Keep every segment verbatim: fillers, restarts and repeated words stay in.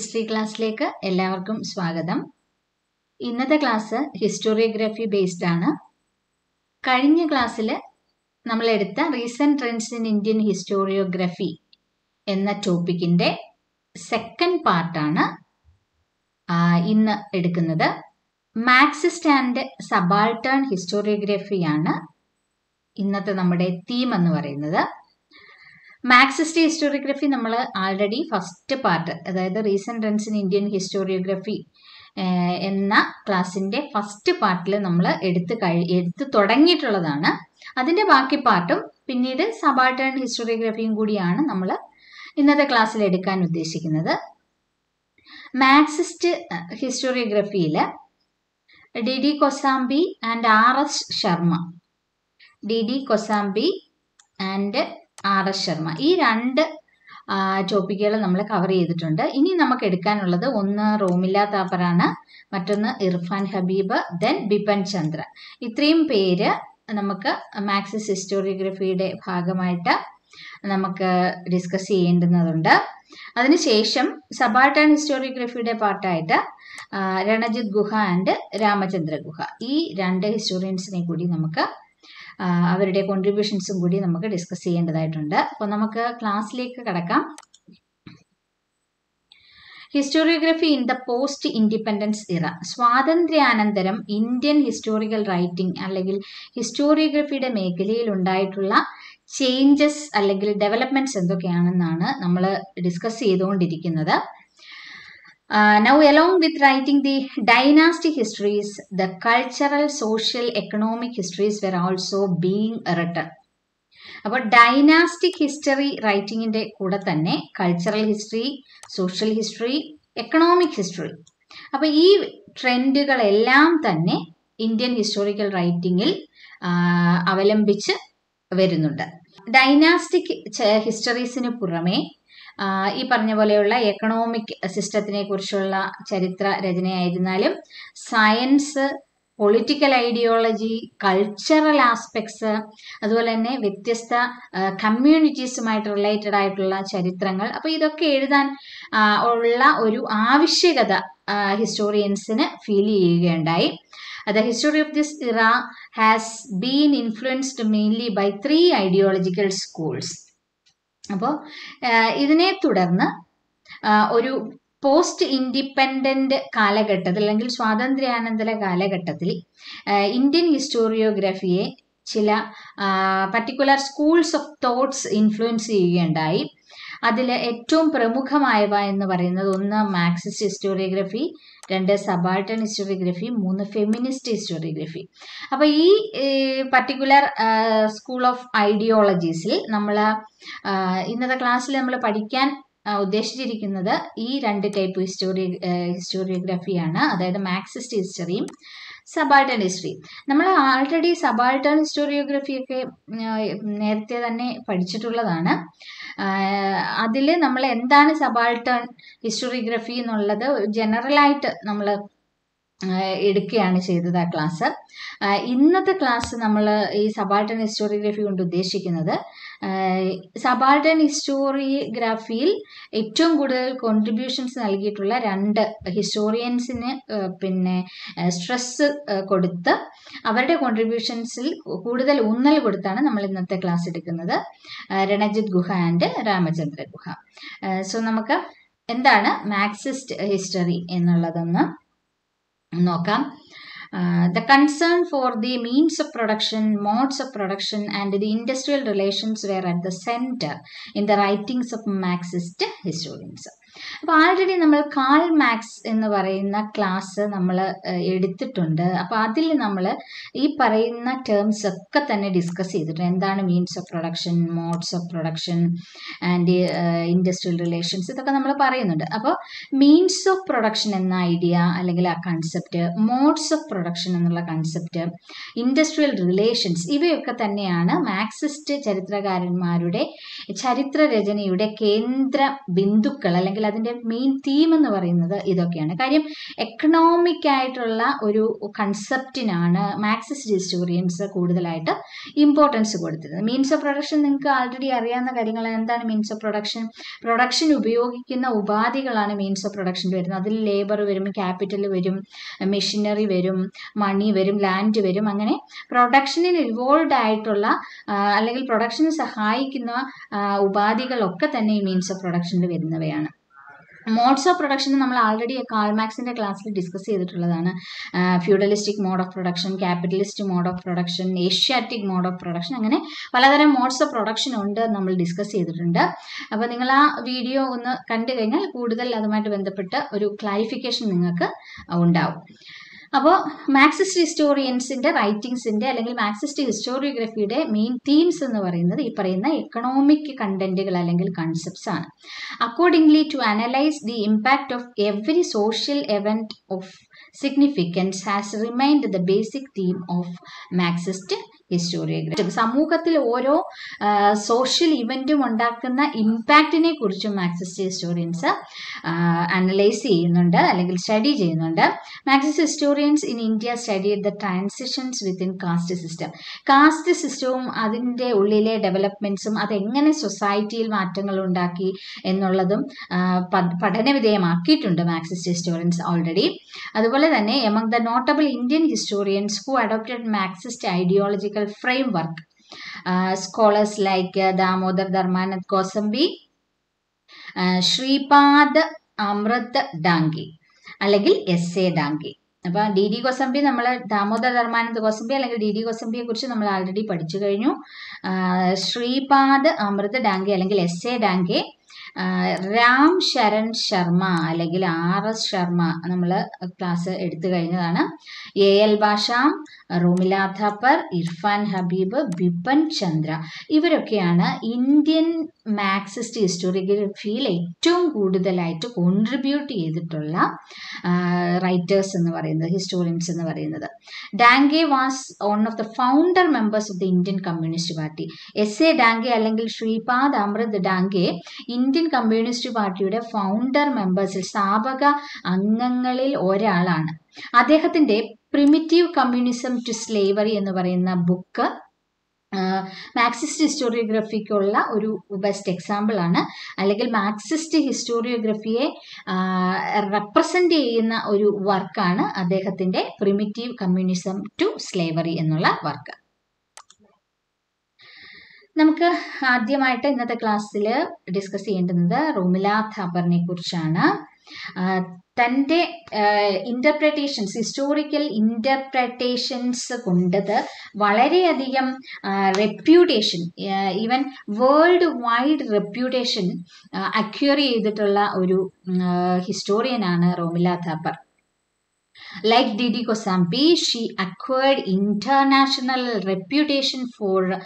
History ക്ലാസ്സിലേക്ക് എല്ലാവർക്കും സ്വാഗതം. ഇന്നത്തെ ക്ലാസ് ഹിസ്റ്റോറിയോഗ്രാഫി ബേസ്ഡ് ആണ്. കഴിഞ്ഞ ക്ലാസ്സിൽ നമ്മളെടുത്ത recent trends in Indian historiography എന്ന ടോപ്പിക്കിൻ്റെ സെക്കൻഡ് പാർട്ടാണ് ഇന്ന് എടുക്കുന്നത്. മാർക്സിസ്റ്റ് ആൻഡ് സബാൾട്ടേൺ ഹിസ്റ്റോറിയോഗ്രാഫിയാണ് ഇന്നത്തെ നമ്മുടെ തീം എന്ന് പറയുന്നത്. മാർക്സിസ്റ്റ് ഹിസ്റ്റോറിയോഗ്രഫി നമ്മൾ ആൾറെഡി ഫസ്റ്റ് പാർട്ട്, അതായത് recent trends in Indian historiography എന്ന ക്ലാസ്സിൻ്റെ ഫസ്റ്റ് പാർട്ടിൽ നമ്മൾ എടുത്ത് കഴി എടുത്ത് തുടങ്ങിയിട്ടുള്ളതാണ്. അതിൻ്റെ ബാക്കി പാർട്ടും പിന്നീട് സബാൾട്ടേൺ ഹിസ്റ്റോറിയോഗ്രഫിയും കൂടിയാണ് നമ്മൾ ഇന്നത്തെ ക്ലാസ്സിൽ എടുക്കാൻ ഉദ്ദേശിക്കുന്നത്. മാർക്സിസ്റ്റ് ഹിസ്റ്റോറിയോഗ്രഫിയിൽ D D Kosambi and R S Sharma D D Kosambi and R S Sharma ഈ രണ്ട് ടോപ്പിക്കുകൾ നമ്മൾ കവർ ചെയ്തിട്ടുണ്ട്. ഇനി നമുക്ക് എടുക്കാനുള്ളത് ഒന്ന് റോമില താപ്പറാണ്, മറ്റൊന്ന് ഇർഫാൻ ഹബീബ്, ദെൻ ബിപൻ ചന്ദ്ര. ഇത്രയും പേര് നമുക്ക് മാർക്സിസ്റ്റ് ഹിസ്റ്റോറിയോഗ്രഫിയുടെ ഭാഗമായിട്ട് നമുക്ക് ഡിസ്കസ് ചെയ്യേണ്ടുന്നതുണ്ട്. അതിനുശേഷം സബാൾട്ടേൺ ഹിസ്റ്റോറിയോഗ്രഫിയുടെ പാർട്ടായിട്ട് രണജിത് ഗുഹ ആൻഡ് രാമചന്ദ്ര ഗുഹ ഈ രണ്ട് ഹിസ്റ്റോറിയൻസിനെ കൂടി നമുക്ക് അവരുടെ കോൺട്രിബ്യൂഷൻസും കൂടി നമുക്ക് ഡിസ്കസ് ചെയ്യേണ്ടതായിട്ടുണ്ട്. അപ്പോൾ നമുക്ക് ക്ലാസ്സിലേക്ക് കടക്കാം. Historiography in the post independence era. സ്വാതന്ത്ര്യാനന്തരം ഇന്ത്യൻ ഹിസ്റ്റോറിക്കൽ റൈറ്റിംഗ് അല്ലെങ്കിൽ ഹിസ്റ്റോറിയോഗ്രഫിയുടെ മേഖലയിൽ ഉണ്ടായിട്ടുള്ള ചേഞ്ചസ് അല്ലെങ്കിൽ ഡെവലപ്മെന്റ്സ് എന്തൊക്കെയാണെന്നാണ് നമ്മൾ ഡിസ്കസ് ചെയ്തുകൊണ്ടിരിക്കുന്നത്. Uh, now, along with writing the dynastic histories, the cultural, social, economic histories were also being written. അപ്പോൾ ഡൈനാസ്റ്റിക് ഹിസ്റ്ററി റൈറ്റിങ്ങിൻ്റെ കൂടെ തന്നെ cultural history, social history, economic history, അപ്പോൾ ഈ ട്രെൻഡുകളെല്ലാം തന്നെ ഇന്ത്യൻ ഹിസ്റ്റോറിക്കൽ റൈറ്റിങ്ങിൽ അവലംബിച്ച് വരുന്നുണ്ട്. ഡൈനാസ്റ്റിക് ഹിസ്റ്ററീസിന് പുറമേ ഈ പറഞ്ഞ പോലെയുള്ള എക്കണോമിക് സിസ്റ്റത്തിനെ കുറിച്ചുള്ള ചരിത്ര രചനയായിരുന്നാലും science, political ideology, cultural aspects, അതുപോലെ തന്നെ വ്യത്യസ്ത കമ്മ്യൂണിറ്റീസുമായിട്ട് റിലേറ്റഡ് ആയിട്ടുള്ള ചരിത്രങ്ങൾ, അപ്പോൾ ഇതൊക്കെ എഴുതാൻ ഉള്ള ഒരു ആവശ്യകത ഹിസ്റ്റോറിയൻസിന് ഫീൽ ചെയ്യുകയുണ്ടായി. The history of this era has been influenced mainly by three ideological schools. അപ്പോൾ ഇതിനെ തുടർന്ന് ഒരു പോസ്റ്റ് ഇൻഡിപെൻഡന്റ് കാലഘട്ടത്തിൽ അല്ലെങ്കിൽ സ്വാതന്ത്ര്യാനന്തര കാലഘട്ടത്തിൽ ഇന്ത്യൻ ഹിസ്റ്റോറിയോഗ്രഫിയെ ചില particular schools of thoughts influence ചെയ്യുകയുണ്ടായി. അതിൽ ഏറ്റവും പ്രമുഖമായവ എന്ന് പറയുന്നത് ഒന്ന് മാർക്സിസ്റ്റ് ഹിസ്റ്റോറിയോഗ്രഫി, രണ്ട് സബാൾട്ടേൺ ഹിസ്റ്റോറിയോഗ്രഫി, മൂന്ന് ഫെമിനിസ്റ്റ് ഹിസ്റ്റോറിയോഗ്രഫി. അപ്പോൾ ഈ പർട്ടിക്കുലർ സ്കൂൾ ഓഫ് ഐഡിയോളജീസിൽ നമ്മൾ ഇന്നത്തെ ക്ലാസ്സിൽ നമ്മൾ പഠിക്കാൻ ഉദ്ദേശിച്ചിരിക്കുന്നത് ഈ രണ്ട് ടൈപ്പ് ഹിസ്റ്റോറി ഹിസ്റ്റോറിയോഗ്രഫിയാണ്, അതായത് മാർക്സിസ്റ്റ് ഹിസ്റ്ററിയും സബാൾട്ടേൺ ഹിസ്റ്ററി. നമ്മൾ ആൾറെഡി സബാൾട്ടേൺ ഹിസ്റ്റോറിയോഗ്രഫിയൊക്കെ നേരത്തെ തന്നെ പഠിച്ചിട്ടുള്ളതാണ്. അതിൽ നമ്മൾ എന്താണ് സബാൾട്ടേൺ ഹിസ്റ്റോറിയോഗ്രഫി എന്നുള്ളത് ജനറലായിട്ട് നമ്മൾ എടുക്കുകയാണ് ചെയ്തത് ആ ക്ലാസ്. ഇന്നത്തെ ക്ലാസ് നമ്മൾ ഈ സബാൾട്ടേൺ ഹിസ്റ്റോറിയോഗ്രഫി കൊണ്ട് ഉദ്ദേശിക്കുന്നത് സബാൾട്ടേൺ ഹിസ്റ്റോറിയോഗ്രാഫിയിൽ ഏറ്റവും കൂടുതൽ കോൺട്രിബ്യൂഷൻസ് നൽകിയിട്ടുള്ള രണ്ട് ഹിസ്റ്റോറിയൻസിന് പിന്നെ സ്ട്രെസ് കൊടുത്ത് അവരുടെ കോൺട്രിബ്യൂഷൻസിൽ കൂടുതൽ ഊന്നൽ കൊടുത്താണ് നമ്മൾ ഇന്നത്തെ ക്ലാസ് എടുക്കുന്നത്. രണജിത് ഗുഹ ആൻഡ് രാമചന്ദ്ര ഗുഹ. സോ നമുക്ക് എന്താണ് മാർക്സിസ്റ്റ് ഹിസ്റ്ററി എന്നുള്ളതെന്ന് നോക്കാം. The concern for the means of production, modes of production and the industrial relations were at the center in the writings of Marxist historians. അപ്പോൾ ആൾറെഡി നമ്മൾ കാൾ മാർക്സ് എന്ന് പറയുന്ന class നമ്മൾ എടുത്തിട്ടുണ്ട്. അപ്പോൾ അതിൽ നമ്മൾ ഈ പറയുന്ന ടേംസ് ഒക്കെ തന്നെ ഡിസ്കസ് ചെയ്തിട്ടുണ്ട്. എന്താണ് means of production, modes of production and industrial relations, ഇതൊക്കെ നമ്മൾ പറയുന്നുണ്ട്. അപ്പോൾ മീൻസ് ഓഫ് പ്രൊഡക്ഷൻ എന്ന ഐഡിയ അല്ലെങ്കിൽ ആ കൺസെപ്റ്റ്, മോഡ്സ് ഓഫ് പ്രൊഡക്ഷൻ എന്നുള്ള കൺസെപ്റ്റ്, ഇൻഡസ്ട്രിയൽ റിലേഷൻസ്, ഇവയൊക്കെ തന്നെയാണ് മാർക്സിസ്റ്റ് ചരിത്രകാരന്മാരുടെ ചരിത്രരചനയുടെ കേന്ദ്ര ബിന്ദുക്കൾ അല്ലെങ്കിൽ അല്ലെങ്കിൽ അതിൻ്റെ മെയിൻ തീം എന്ന് പറയുന്നത് ഇതൊക്കെയാണ്. കാര്യം എക്കണോമിക് ആയിട്ടുള്ള ഒരു കൺസെപ്റ്റിനാണ് മാർക്സിസ്റ്റ് ഹിസ്റ്റോറിയൻസ് കൂടുതലായിട്ട് ഇമ്പോർട്ടൻസ് കൊടുത്തിരുന്നത്. മീൻസ് ഓഫ് പ്രൊഡക്ഷൻ നിങ്ങൾക്ക് ആൾറെഡി അറിയാവുന്ന കാര്യങ്ങൾ എന്താണ്. മീൻസ് ഓഫ് പ്രൊഡക്ഷൻ പ്രൊഡക്ഷൻ ഉപയോഗിക്കുന്ന ഉപാധികളാണ് മീൻസ് ഓഫ് പ്രൊഡക്ഷൻ വരുന്നത്. അതിൽ ലേബർ വരും, ക്യാപിറ്റൽ വരും, മെഷീനറി വരും, മണി വരും, ലാൻഡ് വരും. അങ്ങനെ പ്രൊഡക്ഷനിൽ ഇൻവോൾവ് ആയിട്ടുള്ള അല്ലെങ്കിൽ പ്രൊഡക്ഷന് സഹായിക്കുന്ന ഉപാധികളൊക്കെ തന്നെ ഈ മീൻസ് ഓഫ് പ്രൊഡക്ഷനിൽ വരുന്നവയാണ്. മോഡ്സ് ഓഫ് പ്രൊഡക്ഷൻ നമ്മൾ ആൾറെഡി കാൾമാർക്സിൻ്റെ ക്ലാസ്സിൽ ഡിസ്കസ് ചെയ്തിട്ടുള്ളതാണ്. Feudalistic mode of production, capitalist mode of production, Asiatic mode of production, അങ്ങനെ പലതരം മോഡ്സ് ഓഫ് പ്രൊഡക്ഷൻ ഉണ്ട് നമ്മൾ ഡിസ്കസ് ചെയ്തിട്ടുണ്ട്. അപ്പോൾ നിങ്ങൾ ആ വീഡിയോ ഒന്ന് കണ്ടു കഴിഞ്ഞാൽ കൂടുതൽ അതുമായിട്ട് ബന്ധപ്പെട്ട ഒരു ക്ലാരിഫിക്കേഷൻ നിങ്ങൾക്ക് ഉണ്ടാവും. അപ്പോൾ മാർക്സിസ്റ്റ് ഹിസ്റ്റോറിയൻസിൻ്റെ റൈറ്റിംഗ്സിൻ്റെ അല്ലെങ്കിൽ മാർക്സിസ്റ്റ് ഹിസ്റ്റോറിയോഗ്രഫിയുടെ മെയിൻ തീംസ് എന്ന് പറയുന്നത് ഈ പറയുന്ന എക്കണോമിക് കണ്ടന്റുകൾ അല്ലെങ്കിൽ കൺസെപ്റ്റ്സ് ആണ്. Accordingly to analyse the impact of every social event of significance has remained the basic theme of Marxist historiography. സമൂഹത്തിൽ ഓരോ സോഷ്യൽ ഇവൻറ്റും ഉണ്ടാക്കുന്ന ഇമ്പാക്റ്റിനെ കുറിച്ചും മാർക്സിസ്റ്റ് ഹിസ്റ്റോറിയൻസ് അനലൈസ് ചെയ്യുന്നുണ്ട് അല്ലെങ്കിൽ സ്റ്റഡി ചെയ്യുന്നുണ്ട്. Marxist historians in India studied the transitions within caste system. Caste സിസ്റ്റവും അതിൻ്റെ ഉള്ളിലെ ഡെവലപ്മെൻറ്റ്സും അതെങ്ങനെ സൊസൈറ്റിയിൽ മാറ്റങ്ങൾ ഉണ്ടാക്കി എന്നുള്ളതും പഠന വിധേയമാക്കിയിട്ടുണ്ട് മാർക്സിസ്റ്റ് ഹിസ്റ്റോറിയൻസ് ഓൾറെഡി. അതുപോലെ തന്നെ among the notable Indian historians who adopted Marxist ideological framework, uh, scholars like uh, Damodar Dharmanand Kosambi, uh, Shripad Amrit Dangi അല്ലെങ്കിൽ എസ് എ ഡാങ്കി. അപ്പോൾ ഡി ഡി കോസംബി നമ്മൾ ദാമോദർ ധർമാനന്ദ് കോസംബി അല്ലെങ്കിൽ ഡി ഡി കോസംബിയെ കുറിച്ച് നമ്മൾ ആൾറെഡി പഠിച്ചു കഴിഞ്ഞു. ശ്രീപാദ് അമൃത് ഡാങ്കെ അല്ലെങ്കിൽ എസ് എ ഡാങ്കെ, രാം ശരൺ ശർമ്മ അല്ലെങ്കിൽ ആർ എസ് ശർമ്മ നമ്മൾ ക്ലാസ് എടുത്തു കഴിഞ്ഞതാണ്. A L Basham, Romila Thapar, Irfan Habib, Bipan Chandra, ഇവരൊക്കെയാണ് ഇന്ത്യൻ മാർക്സിസ്റ്റ് ഹിസ്റ്റോറിയോഗ്രഫിയിൽ ഏറ്റവും കൂടുതലായിട്ട് കോൺട്രിബ്യൂട്ട് ചെയ്തിട്ടുള്ള റൈറ്റേഴ്സ് എന്ന് പറയുന്നത്, ഹിസ്റ്റോറിയൻസ് എന്ന് പറയുന്നത്. Dange was one of the founder members of the Indian communist party. S A Dange അല്ലെങ്കിൽ ശ്രീപാദ് അമൃത് ഡാങ്കെ ഇന്ത്യൻ കമ്മ്യൂണിസ്റ്റ് പാർട്ടിയുടെ ഫൗണ്ടർ മെമ്പേഴ്സിൽ, സ്ഥാപക അംഗങ്ങളിൽ ഒരാളാണ്. അദ്ദേഹത്തിന്റെ പ്രിമിറ്റീവ് കമ്മ്യൂണിസം ടു സ്ലേവറി എന്ന് പറയുന്ന ബുക്ക് മാർക്സിസ്റ്റ് ഹിസ്റ്റോറിയോഗ്രഫിക്കുള്ള ഒരു ബെസ്റ്റ് എക്സാമ്പിൾ ആണ്. അല്ലെങ്കിൽ മാർക്സിസ്റ്റ് ഹിസ്റ്റോറിയോഗ്രഫിയെ റെപ്രസെൻ്റ് ചെയ്യുന്ന ഒരു വർക്കാണ് അദ്ദേഹത്തിൻ്റെ പ്രിമിറ്റീവ് കമ്മ്യൂണിസം ടു സ്ലേവറി എന്നുള്ള വർക്ക്. നമുക്ക് ആദ്യമായിട്ട് ഇന്നത്തെ ക്ലാസ്സിൽ ഡിസ്കസ് ചെയ്യേണ്ടുന്നത് റോമില ഥാപ്പറിനെ കുറിച്ചാണ്. തൻ്റെ ഇൻ്റർപ്രറ്റേഷൻസ്, ഹിസ്റ്റോറിക്കൽ ഇൻ്റർപ്രറ്റേഷൻസ് കൊണ്ടത് വളരെയധികം reputation, even world wide reputation acquire ചെയ്തിട്ടുള്ള ഒരു ഹിസ്റ്റോറിയനാണ് Romila Thapar. Like Didi Kosambi, she acquired international reputation for uh,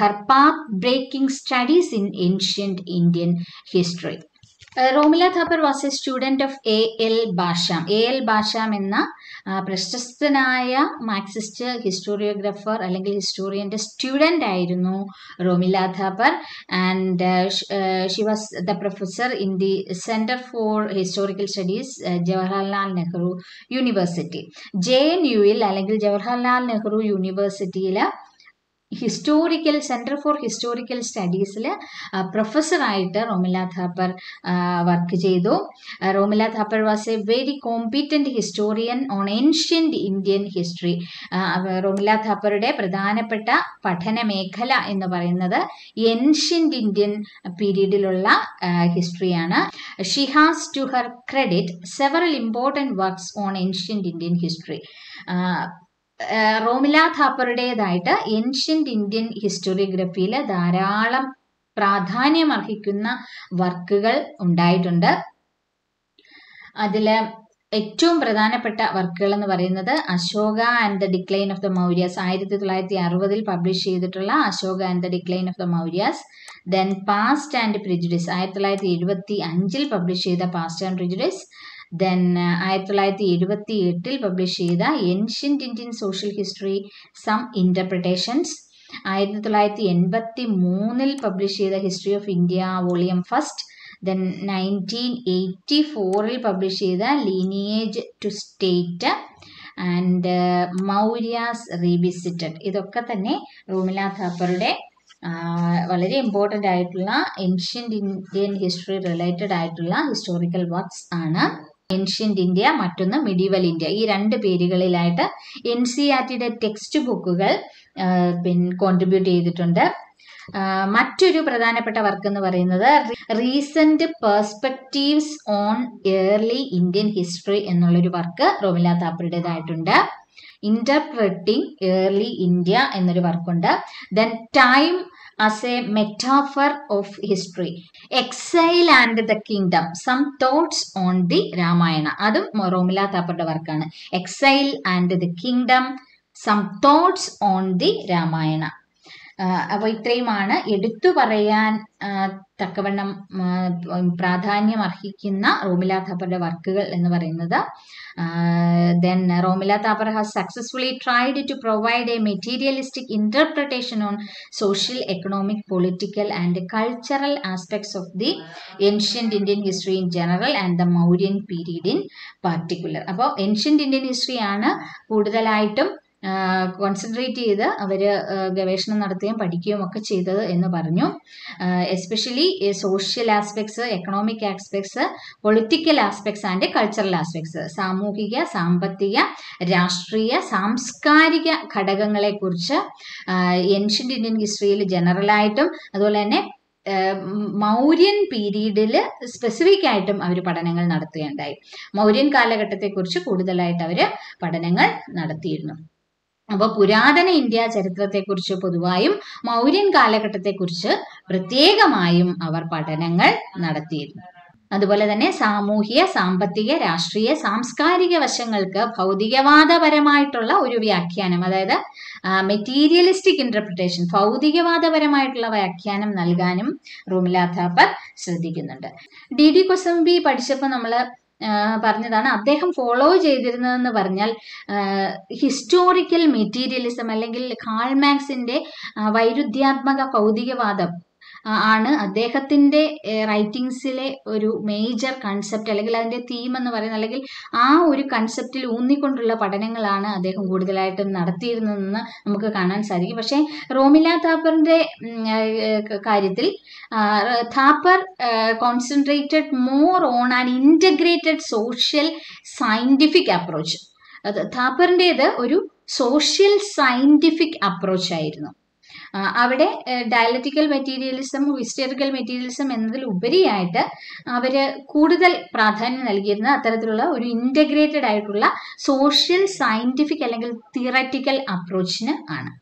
her path-breaking studies in ancient Indian history. Uh, Romila Thapar was a student of A L Basham. A L Basham എന്ന പ്രശസ്തനായ Marxist ഹിസ്റ്റോറിയോഗ്രാഫർ അല്ലെങ്കിൽ ഹിസ്റ്റോറിയൻ്റെ student ആയിരുന്നു Romila Thapar. And she was the professor in the centre for historical studies, Jawaharlal Nehru university, J N യുയിൽ അല്ലെങ്കിൽ ജവഹർലാൽ നെഹ്റു യൂണിവേഴ്സിറ്റിയിൽ historical centre for historical സ്റ്റഡീസിൽ പ്രൊഫസറായിട്ട് റോമില ഥാപ്പർ വർക്ക് ചെയ്തു. Romila Thapar was a very competent historian on ancient Indian history. Romila ഥാപ്പറുടെ പ്രധാനപ്പെട്ട പഠന മേഖല എന്ന് പറയുന്നത് ഏൻഷ്യൻ്റ് ഇന്ത്യൻ പീരീഡിലുള്ള ഹിസ്റ്ററിയാണ്. She has to her credit several important works on ancient Indian history. Romila ഥാപ്പറുടേതായിട്ട് ഏൻഷ്യൻ്റ് ഇന്ത്യൻ ഹിസ്റ്റോറിയോഗ്രഫിയിൽ ധാരാളം പ്രാധാന്യമർഹിക്കുന്ന വർക്കുകൾ ഉണ്ടായിട്ടുണ്ട്. അതിൽ ഏറ്റവും പ്രധാനപ്പെട്ട വർക്കുകൾ എന്ന് പറയുന്നത് Ashoka and the decline of the Mauryas, ആയിരത്തി തൊള്ളായിരത്തി അറുപതിൽ പബ്ലിഷ് ചെയ്തിട്ടുള്ള Ashoka and the decline of the Mauryas. Then past and prejudice, ആയിരത്തി തൊള്ളായിരത്തി എഴുപത്തി അഞ്ചിൽ പബ്ലിഷ് ചെയ്ത പാസ്റ്റ് ആൻഡ് പ്രിജുഡിസ്. ദെൻ ആയിരത്തി തൊള്ളായിരത്തി എഴുപത്തി എട്ടിൽ പബ്ലിഷ് ചെയ്ത ancient Indian social history some interpretations. ആയിരത്തി തൊള്ളായിരത്തി എൺപത്തി മൂന്നിൽ പബ്ലിഷ് ചെയ്ത history of India volume first. then nineteen eighty-four il publish ചെയ്ത lineage to state and Mauryas revisited, ഇതൊക്കെ തന്നെ റോമില ഥാപ്പറുടെ വളരെ ഇമ്പോർട്ടൻ്റ് ആയിട്ടുള്ള ഏൻഷ്യൻ്റ് ഇന്ത്യൻ ഹിസ്റ്ററി റിലേറ്റഡ് ആയിട്ടുള്ള ഹിസ്റ്റോറിക്കൽ വർക്ക്സ് ആണ്. ഏൻഷ്യൻ്റ് ഇന്ത്യ, മറ്റൊന്ന് മിഡീവൽ ഇന്ത്യ, ഈ രണ്ട് പേരുകളിലായിട്ട് എൻ സി ആർ ടിയുടെ ടെക്സ്റ്റ് ബുക്കുകൾ പിന്നെ കോൺട്രിബ്യൂട്ട് ചെയ്തിട്ടുണ്ട്. മറ്റൊരു പ്രധാനപ്പെട്ട വർക്ക് എന്ന് പറയുന്നത് recent perspectives on early Indian history എന്നുള്ളൊരു വർക്ക് റോമില താപ്പറുടേതായിട്ടുണ്ട്. ഇന്റർപ്രറ്റിംഗ് ഏർലി ഇന്ത്യ എന്നൊരു വർക്കുണ്ട്. Then time as a metaphor of history, exile and the kingdom, some thoughts on the Ramayana, അതും റോമില താപ്പറുടെ വർക്കാണ്. exile and the kingdom, some thoughts on the Ramayana. അപ്പോൾ ഇത്രയുമാണ് എടുത്തു പറയാൻ തക്കവണ്ണം പ്രാധാന്യം അർഹിക്കുന്ന റോമില താപ്പറുടെ വർക്കുകൾ എന്ന് പറയുന്നത്. Then Romila Thapar has successfully tried to provide a materialistic interpretation on social, economic, political and cultural aspects of the ancient Indian history in general and the Mauryan period in particular. അപ്പോൾ ഏൻഷ്യൻ്റ് ഇന്ത്യൻ ഹിസ്റ്ററിയാണ് കൂടുതലായിട്ടും കോൺസെൻട്രേറ്റ് ചെയ്ത് അവർ ഗവേഷണം നടത്തുകയും പഠിക്കുകയും ഒക്കെ ചെയ്തത് എന്ന് പറഞ്ഞു. Especially social aspects, economic aspects, political aspects and cultural aspects, സാമൂഹിക, സാമ്പത്തിക, രാഷ്ട്രീയ, സാംസ്കാരിക ഘടകങ്ങളെക്കുറിച്ച് ഏൻഷ്യൻ്റ് ഇന്ത്യൻ ഹിസ്റ്ററിയിൽ ജനറലായിട്ടും അതുപോലെ തന്നെ മൗര്യൻ പീരീഡിൽ സ്പെസിഫിക് ആയിട്ടും അവർ പഠനങ്ങൾ നടത്തുകയുണ്ടായി. മൗര്യൻ കാലഘട്ടത്തെക്കുറിച്ച് കൂടുതലായിട്ട് അവർ പഠനങ്ങൾ നടത്തിയിരുന്നു. അപ്പോൾ പുരാതന ഇന്ത്യ ചരിത്രത്തെക്കുറിച്ച് പൊതുവായും മൗര്യൻ കാലഘട്ടത്തെക്കുറിച്ച് പ്രത്യേകമായും അവർ പഠനങ്ങൾ നടത്തിയിരുന്നു. അതുപോലെ തന്നെ സാമൂഹിക, സാമ്പത്തിക, രാഷ്ട്രീയ, സാംസ്കാരിക വശങ്ങൾക്ക് ഭൗതികവാദപരമായിട്ടുള്ള ഒരു വ്യാഖ്യാനം, അതായത് മെറ്റീരിയലിസ്റ്റിക് ഇന്റർപ്രിട്ടേഷൻ, ഭൗതികവാദപരമായിട്ടുള്ള വ്യാഖ്യാനം നൽകാനും റോമില താപ്പർ ശ്രദ്ധിക്കുന്നുണ്ട്. ഡി ഡി കൊസംബി പഠിച്ചപ്പോൾ നമ്മൾ പറഞ്ഞതാണ് അദ്ദേഹം ഫോളോ ചെയ്തിരുന്നതെന്ന് പറഞ്ഞാൽ ഹിസ്റ്റോറിക്കൽ മെറ്റീരിയലിസം അല്ലെങ്കിൽ കാൾ മാർക്സിന്റെ വൈരുദ്ധ്യാത്മക ഭൗതികവാദം ആണ് അദ്ദേഹത്തിൻ്റെ റൈറ്റിങ്സിലെ ഒരു മേജർ കൺസെപ്റ്റ് അല്ലെങ്കിൽ അതിൻ്റെ തീം എന്ന് പറയുന്നത്, അല്ലെങ്കിൽ ആ ഒരു കൺസെപ്റ്റിൽ ഊന്നിക്കൊണ്ടുള്ള പഠനങ്ങളാണ് അദ്ദേഹം കൂടുതലായിട്ടും നടത്തിയിരുന്നതെന്ന് നമുക്ക് കാണാൻ സാധിക്കും. പക്ഷേ റോമില താപ്പറിൻ്റെ കാര്യത്തിൽ Thapar concentrated more on an integrated social scientific approach. താപ്പറിൻ്റേത് ഒരു സോഷ്യൽ സയൻറ്റിഫിക് അപ്രോച്ചായിരുന്നു. അവിടെ ഡയലറ്റിക്കൽ മെറ്റീരിയലിസം, ഹിസ്റ്റോറിക്കൽ മെറ്റീരിയലിസം എന്നതിൽ ഉപരിയായിട്ട് അവർ കൂടുതൽ പ്രാധാന്യം നൽകിയിരുന്ന അത്തരത്തിലുള്ള ഒരു ഇൻ്റഗ്രേറ്റഡ് ആയിട്ടുള്ള സോഷ്യൽ സയൻറ്റിഫിക് അല്ലെങ്കിൽ തിയററ്റിക്കൽ അപ്രോച്ചിന് ആണ്.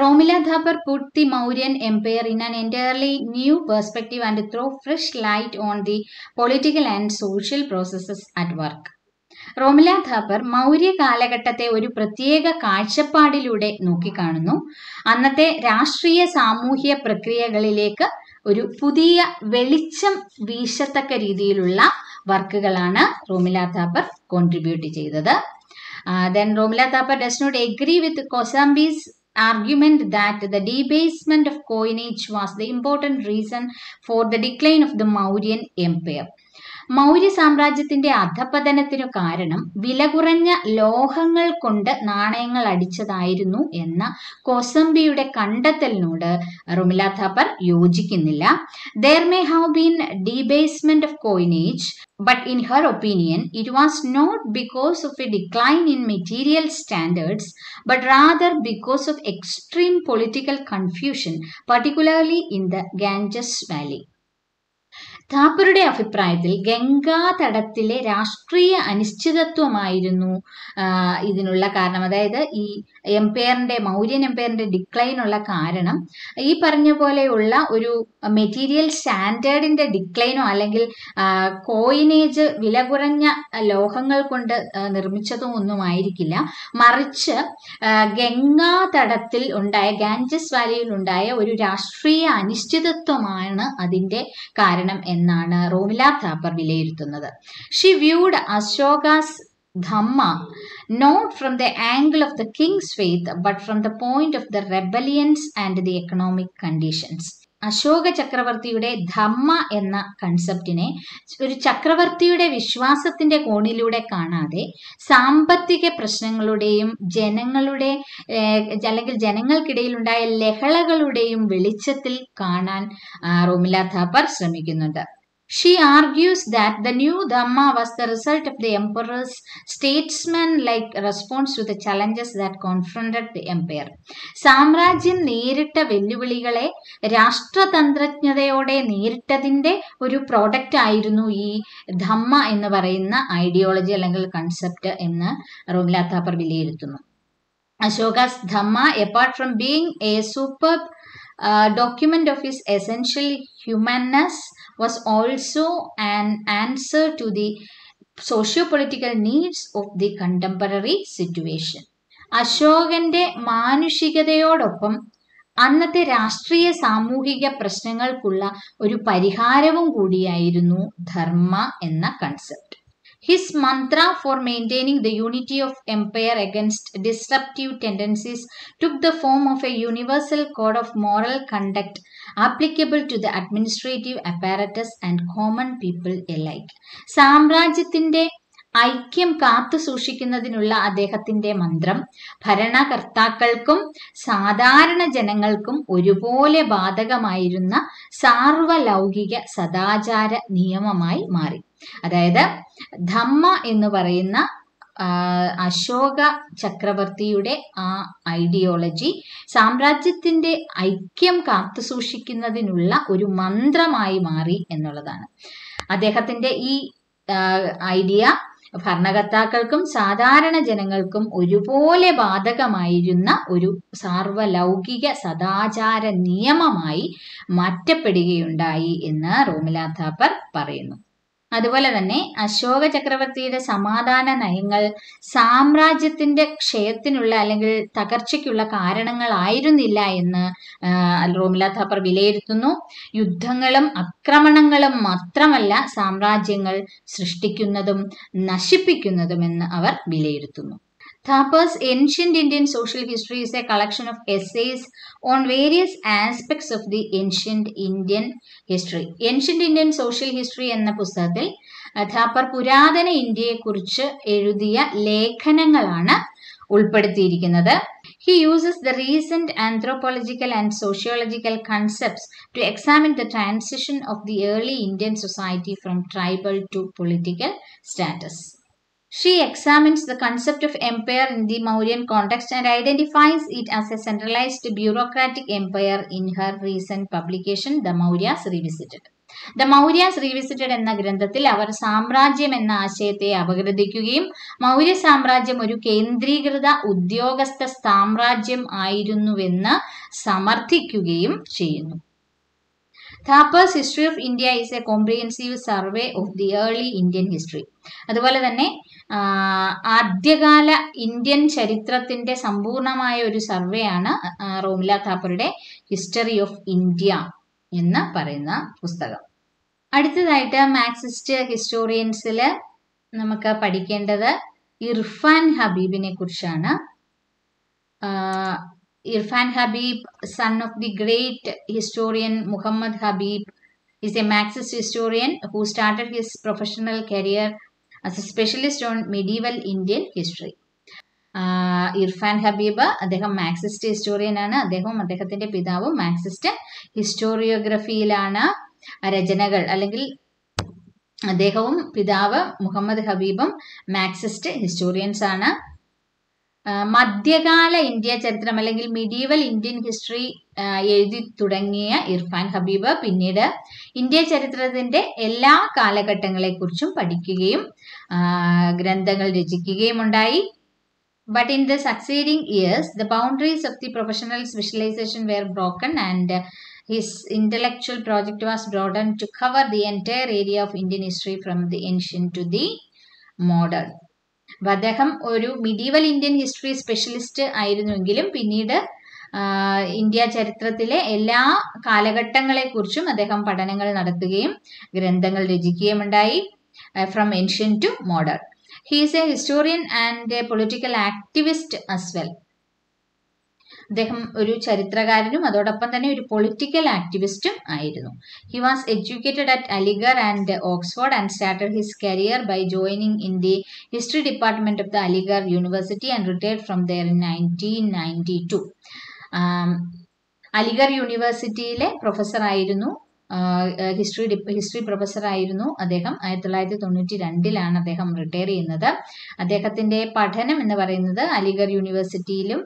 Romila Thapar put the Mauryan empire in an entirely new perspective and throw fresh light on the political and social processes at work. Romila Thapar Maurya കാലഘട്ടത്തെ ഒരു പ്രത്യേക കാഴ്ചപ്പാടിലൂടെ നോക്കിക്കാണുന്നു. അന്നത്തെ രാഷ്ട്രീയ, സാമൂഹിക പ്രക്രിയകളിലേക്ക് ഒരു പുതിയ വെളിച്ചം വീശത്തക്ക രീതിയിലുള്ള വർക്കുകളാണ് റോമില താപ്പർ കോൺട്രിബ്യൂട്ട് ചെയ്തത്. Then Romila Thapar does not agree with Kosambi's argument that the debasement of coinage was the important reason for the decline of the Mauryan Empire. Maurya സാമ്രാജ്യത്തിന്റെ അധപതനത്തിനു കാരണം വില കുറഞ്ഞ ലോഹങ്ങൾ കൊണ്ട് നാണയങ്ങൾ അടിച്ചതായിരുന്നു എന്ന കോസംബിയുടെ കണ്ടെത്തലിനോട് റോമില താപ്പർ യോജിക്കുന്നില്ല. There may have been debasement of coinage, but in her opinion, it was not because of a decline in material standards, but rather because of extreme political confusion, particularly in the Ganges Valley. താപ്പറുടെ അഭിപ്രായത്തിൽ ഗംഗാതടത്തിലെ രാഷ്ട്രീയ അനിശ്ചിതത്വമായിരുന്നു ഇതിനുള്ള കാരണം. അതായത് ഈ എംപയറിൻ്റെ, മൗര്യൻ എംപയറിൻ്റെ ഡിക്ലൈനുള്ള കാരണം ഈ പറഞ്ഞ പോലെയുള്ള ഒരു മെറ്റീരിയൽ സ്റ്റാൻഡേർഡിൻ്റെ ഡിക്ലൈനോ അല്ലെങ്കിൽ കോയിനേജ്, വില കുറഞ്ഞ ലോഹങ്ങൾ കൊണ്ട് നിർമ്മിച്ചതോ ഒന്നും ആയിരിക്കില്ല. മറിച്ച് ഗംഗാതടത്തിൽ ഉണ്ടായ, ഗാഞ്ചസ് വാലിയിൽ ഉണ്ടായ ഒരു രാഷ്ട്രീയ അനിശ്ചിതത്വമാണ് അതിൻ്റെ കാരണം എന്നാണ് റോമില താപ്പർ വിലയിരുത്തുന്നത്. She viewed Ashoka's dhamma not from the angle of the king's faith but from the point of the rebellions and the economic conditions. Ashoka ചക്രവർത്തിയുടെ ധമ്മ എന്ന കൺസെപ്റ്റിനെ ഒരു ചക്രവർത്തിയുടെ വിശ്വാസത്തിൻ്റെ കോണിലൂടെ കാണാതെ സാമ്പത്തിക പ്രശ്നങ്ങളുടെയും ജനങ്ങളുടെ അല്ലെങ്കിൽ ജനങ്ങൾക്കിടയിലുണ്ടായ ലഹളകളുടെയും വെളിച്ചത്തിൽ കാണാൻ റോമില ഥാപ്പർ ശ്രമിക്കുന്നുണ്ട്. She argues that the new Dhamma was the result of the emperor's statesman-like response to the challenges that confronted the empire. സാമ്രാജ്യം നേരിട്ട വെല്ലുവിളികളെ രാഷ്ട്രതന്ത്രജ്ഞതയോടെ നേരിട്ടതിൻ്റെ ഒരു പ്രോഡക്റ്റ് ആയിരുന്നു ഈ ധമ്മ എന്ന് പറയുന്ന ഐഡിയോളജി അല്ലെങ്കിൽ കൺസെപ്റ്റ് എന്ന് റോമില ഥാപ്പർ വിലയിരുത്തുന്നു. Ashoka's Dhamma apart from being a superb uh, document of his essential humanness was also an answer to the socio-political needs of the contemporary situation. അശോകന്റെ മാനുഷികതയോടൊപ്പം അന്നത്തെ രാഷ്ട്രീയ സാമൂഹിക പ്രശ്നങ്ങൾക്കുള്ള ഒരു പരിഹാരവും കൂടിയായിരുന്നു ധർമ്മ എന്ന concept. His mantra for maintaining the unity of empire against disruptive tendencies took the form of a universal code of moral conduct applicable to the administrative apparatus and common people alike. സാമ്രാജ്യത്തിന്റെ ഐക്യം കാത്തു സൂക്ഷിക്കുന്നതിനുള്ള അദ്ദേഹത്തിന്റെ മന്ത്രം ഭരണകർത്താക്കൾക്കും സാധാരണ ജനങ്ങൾക്കും ഒരുപോലെ ബാധകമായിരുന്ന സാർവലൗകിക സദാചാര നിയമമായി മാറി. അതായത് ധമ്മ എന്ന് പറയുന്ന അശോക ചക്രവർത്തിയുടെ ആ ഐഡിയോളജി സാമ്രാജ്യത്തിൻ്റെ ഐക്യം കാത്തു സൂക്ഷിക്കുന്നതിനുള്ള ഒരു മന്ത്രമായി മാറി എന്നുള്ളതാണ്. അദ്ദേഹത്തിൻ്റെ ഈ ഐഡിയ ഭരണകർത്താക്കൾക്കും സാധാരണ ജനങ്ങൾക്കും ഒരുപോലെ ബാധകമായിരുന്ന ഒരു സാർവലൗകിക സദാചാര നിയമമായി മാറ്റപ്പെടുകയുണ്ടായി എന്ന് റോമില ഥാപ്പർ പറയുന്നു. അതുപോലെ തന്നെ അശോക ചക്രവർത്തിയുടെ സമാധാന നയങ്ങൾ സാമ്രാജ്യത്തിന്റെ ക്ഷയത്തിനുള്ള അല്ലെങ്കിൽ തകർച്ചയ്ക്കുള്ള കാരണങ്ങളായിരുന്നില്ല എന്ന് റോമില ഥാപ്പർ വിലയിരുത്തുന്നു. യുദ്ധങ്ങളും ആക്രമണങ്ങളും മാത്രമല്ല സാമ്രാജ്യങ്ങൾ സൃഷ്ടിക്കുന്നതും നശിപ്പിക്കുന്നതും എന്ന് അവർ വിലയിരുത്തുന്നു. Thapar's Ancient Indian Social History is a collection of essays on various aspects of the ancient Indian history. Ancient Indian Social History എന്ന പുസ്തകത്തിൽ ഥാപ്പർ പുരാതന ഇന്ത്യയെക്കുറിച്ച് എഴുതിയ ലേഖനങ്ങളാണ് ഉൾപ്പെടുത്തിയിരിക്കുന്നത്. He uses the recent anthropological and sociological concepts to examine the transition of the early Indian society from tribal to political status. She examines the concept of empire in the Mauryan context and identifies it as a centralized bureaucratic empire in her recent publication, The Mauryas Revisited. The Mauryas Revisited എന്ന ഗ്രന്ഥത്തിൽ അവർ സാമ്രാജ്യം എന്ന ആശയത്തെ അപഗ്രഥിക്കുകയും മൗര്യ സാമ്രാജ്യം ഒരു കേന്ദ്രീകൃത ഉദ്യോഗസ്ഥ സാമ്രാജ്യം ആയിരുന്നുവെന്ന് സമർത്ഥിക്കുകയും ചെയ്യുന്നു. Thapar's History of India is a comprehensive survey of the early Indian history. അതുപോലെ തന്നെ ആദ്യകാല ഇന്ത്യൻ ചരിത്രത്തിന്റെ സമ്പൂർണമായ ഒരു സർവേ ആണ് റോമില ഥാപ്പറുടെ ഹിസ്റ്ററി ഓഫ് ഇന്ത്യ എന്ന് പറയുന്ന പുസ്തകം. അടുത്തതായിട്ട് മാർക്സിസ്റ്റ് ഹിസ്റ്റോറിയൻസിൽ നമുക്ക് പഠിക്കേണ്ടത് ഇർഫാൻ ഹബീബിനെ കുറിച്ചാണ്. Irfan Habib, son of the great historian Muhammad Habib, is a Marxist historian who started his professional career as a specialist on medieval Indian history. Uh, Irfan Habib, അദ്ദേഹം Marxist historian ആണ്. അദ്ദേഹവും അദ്ദേഹത്തിന്റെ പിതാവും Marxist ഹിസ്റ്റോറിയോഗ്രഫിയിലാണ് രചനകൾ അല്ലെങ്കിൽ അദ്ദേഹവും പിതാവ് Muhammad ഹബീബും Marxist historians ആണ്. മധ്യകാല ഇന്ത്യ ചരിത്രം അല്ലെങ്കിൽ മിഡീവൽ ഇന്ത്യൻ ഹിസ്റ്ററി എഴുതി തുടങ്ങിയ ഇർഫാൻ ഹബീബ് പിന്നീട് ഇന്ത്യ ചരിത്രത്തിന്റെ എല്ലാ കാലഘട്ടങ്ങളെക്കുറിച്ചും പഠിക്കുകയും ഗ്രന്ഥങ്ങൾ രചിക്കുകയും ഉണ്ടായി. But in the succeeding years, the boundaries of the professional specialization were broken and his intellectual project was broadened to cover the entire area of Indian history from the ancient to the modern. അപ്പം അദ്ദേഹം ഒരു medieval Indian history specialist ആയിരുന്നുവെങ്കിലും പിന്നീട് India ചരിത്രത്തിലെ എല്ലാ കാലഘട്ടങ്ങളെക്കുറിച്ചും അദ്ദേഹം പഠനങ്ങൾ നടത്തുകയും ഗ്രന്ഥങ്ങൾ രചിക്കുകയും ഉണ്ടായി. From ancient to modern. He is a historian and a political activist as well. അദ്ദേഹം ഒരു ചരിത്രകാരനും അതോടൊപ്പം തന്നെ ഒരു പൊളിറ്റിക്കൽ ആക്ടിവിസ്റ്റും ആയിരുന്നു. He was educated at Aligarh and Oxford and started his career by joining in the history department of the Aligarh university and retired from there in nineteen ninety two Aligarh യൂണിവേഴ്സിറ്റിയിലെ പ്രൊഫസറായിരുന്നു, ഹിസ്റ്ററി ഹിസ്റ്ററി പ്രൊഫസറായിരുന്നു അദ്ദേഹം. ആയിരത്തി തൊള്ളായിരത്തി തൊണ്ണൂറ്റി രണ്ടിലാണ് അദ്ദേഹം റിട്ടയർ ചെയ്യുന്നത്. അദ്ദേഹത്തിൻ്റെ പഠനം എന്ന് പറയുന്നത് അലിഗർ യൂണിവേഴ്സിറ്റിയിലും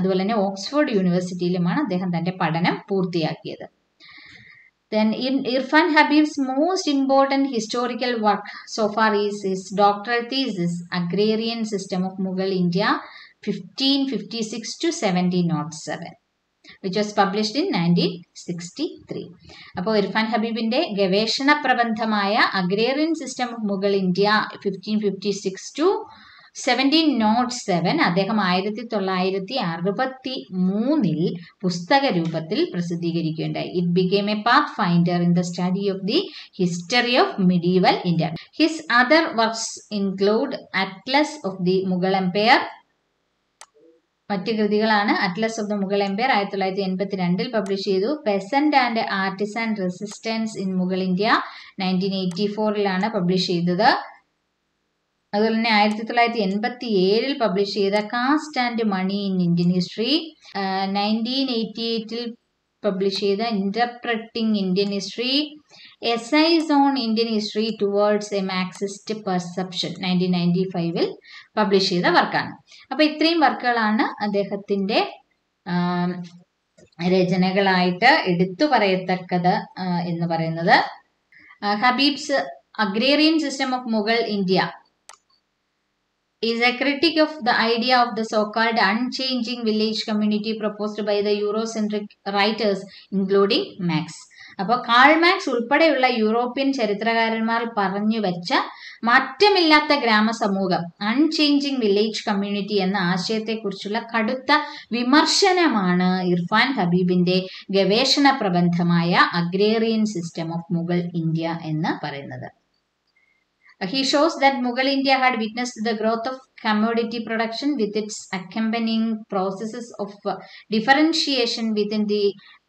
അതുപോലെ തന്നെ ഓക്സ്ഫോർഡ് യൂണിവേഴ്സിറ്റിയിലുമാണ് അദ്ദേഹം തൻ്റെ പഠനം പൂർത്തിയാക്കിയത്. Then in Irfan Habib's most important historical work so far is his doctoral thesis, Agrarian System of Mughal India, fifteen fifty-six to seventeen oh seven. which was published in nineteen sixty-three. അപ്പോൾ ഇർഫാൻ ഹബീബിന്റെ ഗവേഷണ പ്രബന്ധമായ agrarian system of Mughal India fifteen fifty six to seventeen naught seven അദ്ദേഹം ആയിരത്തി തൊള്ളായിരത്തി അറുപത്തി മൂന്നിൽ പുസ്തക രൂപത്തിൽ പ്രസിദ്ധീകരിക്കുകയുണ്ടായി. It became a path finder in the study of the history of medieval India. His other works include atlas of the Mughal empire, മറ്റ് കൃതികളാണ് atlas of the Mughal empire ആയിരത്തി തൊള്ളായിരത്തി എൺപത്തി രണ്ടിൽ പബ്ലിഷ് ചെയ്തു. Peasant and artisan resistance in Mughal India nineteen eighty ഫോറിലാണ് publish ചെയ്തത്. അതുപോലെ തന്നെ ആയിരത്തി തൊള്ളായിരത്തി എൺപത്തി ഏഴിൽ പബ്ലിഷ് ചെയ്ത caste and money in Indian history, nineteen eighty എയ്റ്റിൽ പബ്ലിഷ് ചെയ്ത interpreting Indian history, essays on Indian history towards a Marxist perception nineteen ninety ഫൈവിൽ പബ്ലിഷ് ചെയ്ത വർക്കാണ്. അപ്പൊ ഇത്രയും വർക്കുകളാണ് അദ്ദേഹത്തിന്റെ രചനകളായിട്ട് എടുത്തു പറയത്തക്കത് എന്ന് പറയുന്നത്. Habib's agrarian system of Mughal India is a critic of the idea of the so-called unchanging village community proposed by the Eurocentric writers, including Marx. അപ്പോൾ കാൾ മാർക്സ് ഉൾപ്പെടെയുള്ള യൂറോപ്യൻ ചരിത്രകാരന്മാർ പറഞ്ഞു വെച്ച മാറ്റമില്ലാത്ത ഗ്രാമസമൂഹം അൺചേഞ്ചിങ് വില്ലേജ് കമ്മ്യൂണിറ്റി എന്ന ആശയത്തെക്കുറിച്ചുള്ള കടുത്ത വിമർശനമാണ് ഇർഫാൻ ഹബീബിന്റെ ഗവേഷണ പ്രബന്ധമായ agrarian system of Mughal India എന്ന് പറയുന്നത്. He shows that Mughal India had witnessed the growth of commodity production with its accompanying processes of differentiation within the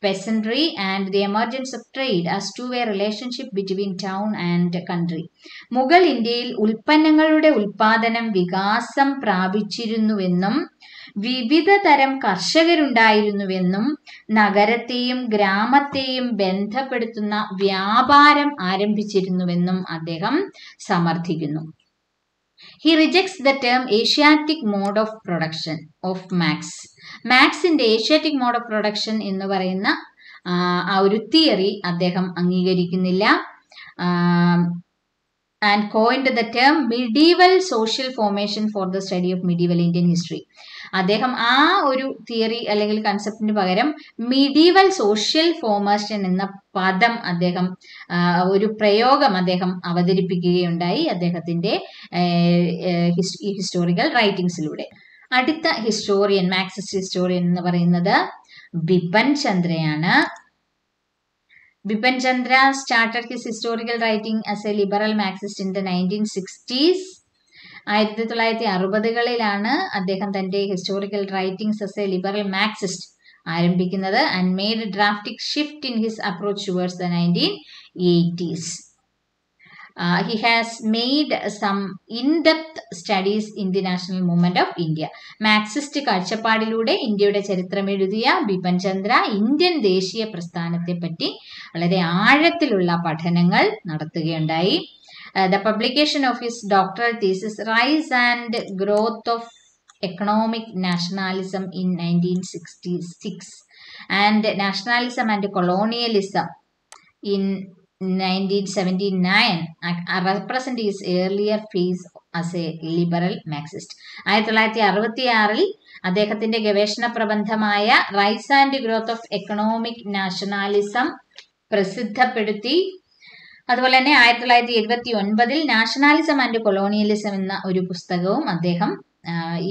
peasantry and the emergence of trade as two-way relationship between town and country. Mughal Indiaയിൽ ഉൽപ്പന്നങ്ങളുടെ ഉൽപാദനം വികാസം പ്രാപിച്ചിരുന്നുവെന്നും വിവിധ തരം കർഷകരുണ്ടായിരുന്നുവെന്നും നഗരത്തെയും ഗ്രാമത്തെയും ബന്ധപ്പെടുത്തുന്ന വ്യാപാരം ആരംഭിച്ചിരുന്നുവെന്നും അദ്ദേഹം സമർത്ഥിക്കുന്നു. He rejects the term Asiatic mode of production of Marx. മാർക്സിന്റെ ഏഷ്യാറ്റിക് മോഡ് ഓഫ് പ്രൊഡക്ഷൻ എന്ന് പറയുന്ന ആ ഒരു തിയറി അദ്ദേഹം അംഗീകരിക്കുന്നില്ല. And coined the term medieval social formation for the study of medieval Indian history. അദ്ദേഹം ആ ഒരു തിയറി അല്ലെങ്കിൽ കൺസെപ്റ്റിന് പകരം medieval social formation എന്ന പദം അദ്ദേഹം ഒരു പ്രയോഗം അദ്ദേഹം അവതരിപ്പിക്കുകയുണ്ടായി അദ്ദേഹത്തിന്റെ ഹിസ്റ്റോറിക്കൽ റൈറ്റിംഗ്സിലൂടെ. അടുത്ത ഹിസ്റ്റോറിയൻ മാർക്സിസ്റ്റ് ഹിസ്റ്റോറിയൻ എന്ന് പറയുന്നത് ബിപൻ ചന്ദ്രയാണ്. Bipan Chandra started his historical writing as a liberal Marxist in the nineteen sixties. ആയിരത്തി തൊള്ളായിരത്തി അറുപതുകളിലാണ് അദ്ദേഹം തന്റെ historical writings as a liberal Marxist ആരംഭിക്കുന്നത് and made drastic shift in his approach towards the nineteen eighties. Uh, he has made some in-depth studies in the national movement of India. Marxist കാഴ്ചപ്പാടിലൂടെ ഇന്ത്യയുടെ ചരിത്രം എഴുതിയ ബിപൻ Chandra Indian ദേശീയ പ്രസ്ഥാനത്തെ പറ്റി വളരെ ആഴത്തിലുള്ള പഠനങ്ങൾ നടത്തുകയുണ്ടായി. The publication of his doctoral thesis, Rise and growth of economic nationalism in nineteen sixty-six and nationalism and colonialism in nineteen seventy-nine represent his earlier phase as a liberal Marxist. ആയിരത്തി തൊള്ളായിരത്തി അറുപത്തി ആറിൽ അദ്ദേഹത്തിന്റെ ഗവേഷണ പ്രബന്ധമായ rise and growth of economic nationalism പ്രസിദ്ധപ്പെടുത്തി. അതുപോലെ തന്നെ ആയിരത്തി തൊള്ളായിരത്തി എഴുപത്തി ഒൻപതിൽ നാഷണാലിസം ആൻഡ് കൊളോണിയലിസം എന്ന ഒരു പുസ്തകവും അദ്ദേഹം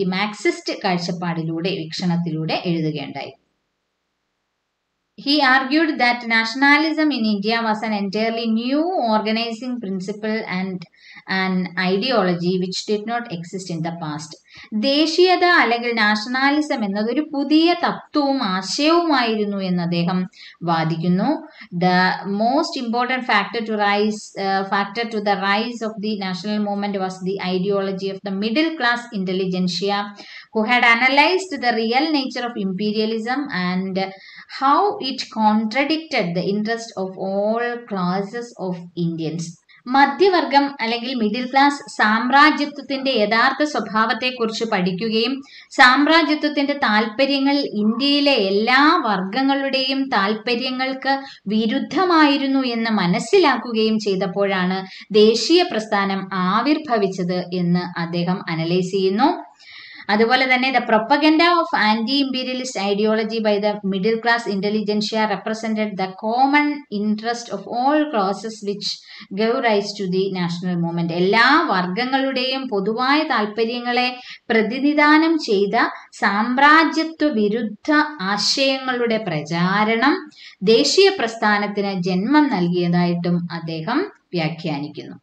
ഈ മാർക്സിസ്റ്റ് കാഴ്ചപ്പാടിലൂടെ വീക്ഷണത്തിലൂടെ എഴുതുകയുണ്ടായി. He argued that nationalism in India was an entirely new organizing principle and an ideology which did not exist in the past. ദേശീയത അല്ലെങ്കിൽ നാഷണാലിസം എന്നതൊരു പുതിയ തത്വവും ആശയവുമായിരുന്നു എന്ന് അദ്ദേഹം വാദിക്കുന്നു. The most important factor to rise factor to the rise of the national movement was the ideology of the middle class intelligentsia who had analysed the real nature of imperialism and how it contradicted the interest of all classes of Indians. മധ്യവർഗം അല്ലെങ്കിൽ middle class സാമ്രാജ്യത്വത്തിന്റെ യഥാർത്ഥ സ്വഭാവത്തെക്കുറിച്ച് പഠിക്കുകയും സാമ്രാജ്യത്വത്തിന്റെ താല്പര്യങ്ങൾ ഇന്ത്യയിലെ എല്ലാ വർഗങ്ങളുടെയും താല്പര്യങ്ങൾക്ക് വിരുദ്ധമായിരുന്നു എന്ന് മനസ്സിലാക്കുകയും ചെയ്തപ്പോഴാണ് ദേശീയ പ്രസ്ഥാനം ആവിർഭവിച്ചത് എന്ന് അദ്ദേഹം അനലൈസ് ചെയ്യുന്നു. അതുപോലെ തന്നെ the propaganda of anti imperialist ideology by the middle class intelligentsia represented the common interest of all classes which gave rise to the national movement. എല്ലാ വർഗങ്ങളുടെയും പൊതുവായ താല്പര്യങ്ങളെ പ്രതിനിധാനം ചെയ്ത സാമ്രാജ്യത്വ വിരുദ്ധ ആശയങ്ങളുടെ പ്രചാരണം ദേശീയ പ്രസ്ഥാനത്തിന് ജന്മം നൽകിയതായിട്ടും അദ്ദേഹം വ്യാഖ്യാനിക്കുന്നു.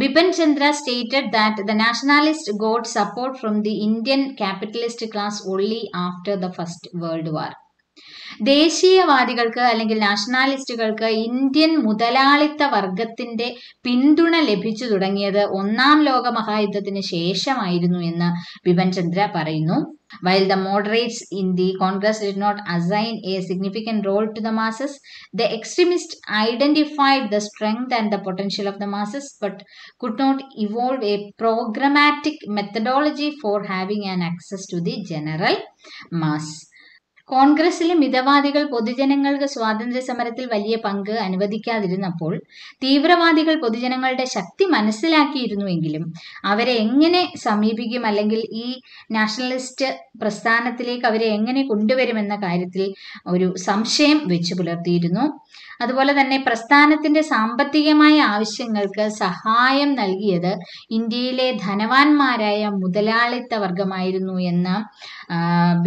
Bipan Chandra stated that the nationalists got support from the Indian capitalist class only after the First World War. ദേശീയവാദികൾക്ക് അല്ലെങ്കിൽ നാഷണാലിസ്റ്റുകൾക്ക് ഇന്ത്യൻ മുതലാളിത്ത വർഗത്തിന്റെ പിന്തുണ ലഭിച്ചു തുടങ്ങിയത് ഒന്നാം ലോക മഹായുദ്ധത്തിന് ശേഷമായിരുന്നു എന്ന് ബിപിൻ ചന്ദ്ര പറയുന്നു. While the moderates in the Congress did not assign a significant role to the masses, the extremists identified the strength and the potential of the masses, but could not evolve a programmatic methodology for having an access to the general mass. കോൺഗ്രസിലെ മിതവാദികൾ പൊതുജനങ്ങൾക്ക് സ്വാതന്ത്ര്യ സമരത്തിൽ വലിയ പങ്ക് അനുവദിക്കാതിരുന്നപ്പോൾ തീവ്രവാദികൾ പൊതുജനങ്ങളുടെ ശക്തി മനസ്സിലാക്കിയിരുന്നുവെങ്കിലും അവരെ എങ്ങനെ സമീപിക്കും അല്ലെങ്കിൽ ഈ നാഷണലിസ്റ്റ് പ്രസ്ഥാനത്തിലേക്ക് അവരെ എങ്ങനെ കൊണ്ടുവരുമെന്ന കാര്യത്തിൽ ഒരു സംശയം വെച്ചു പുലർത്തിയിരുന്നു. അതുപോലെ തന്നെ പ്രസ്ഥാനത്തിന്റെ സാമ്പത്തികമായ ആവശ്യങ്ങൾക്ക് സഹായം നൽകിയത് ഇന്ത്യയിലെ ധനവാന്മാരായ മുതലാളിത്ത വർഗമായിരുന്നു എന്ന്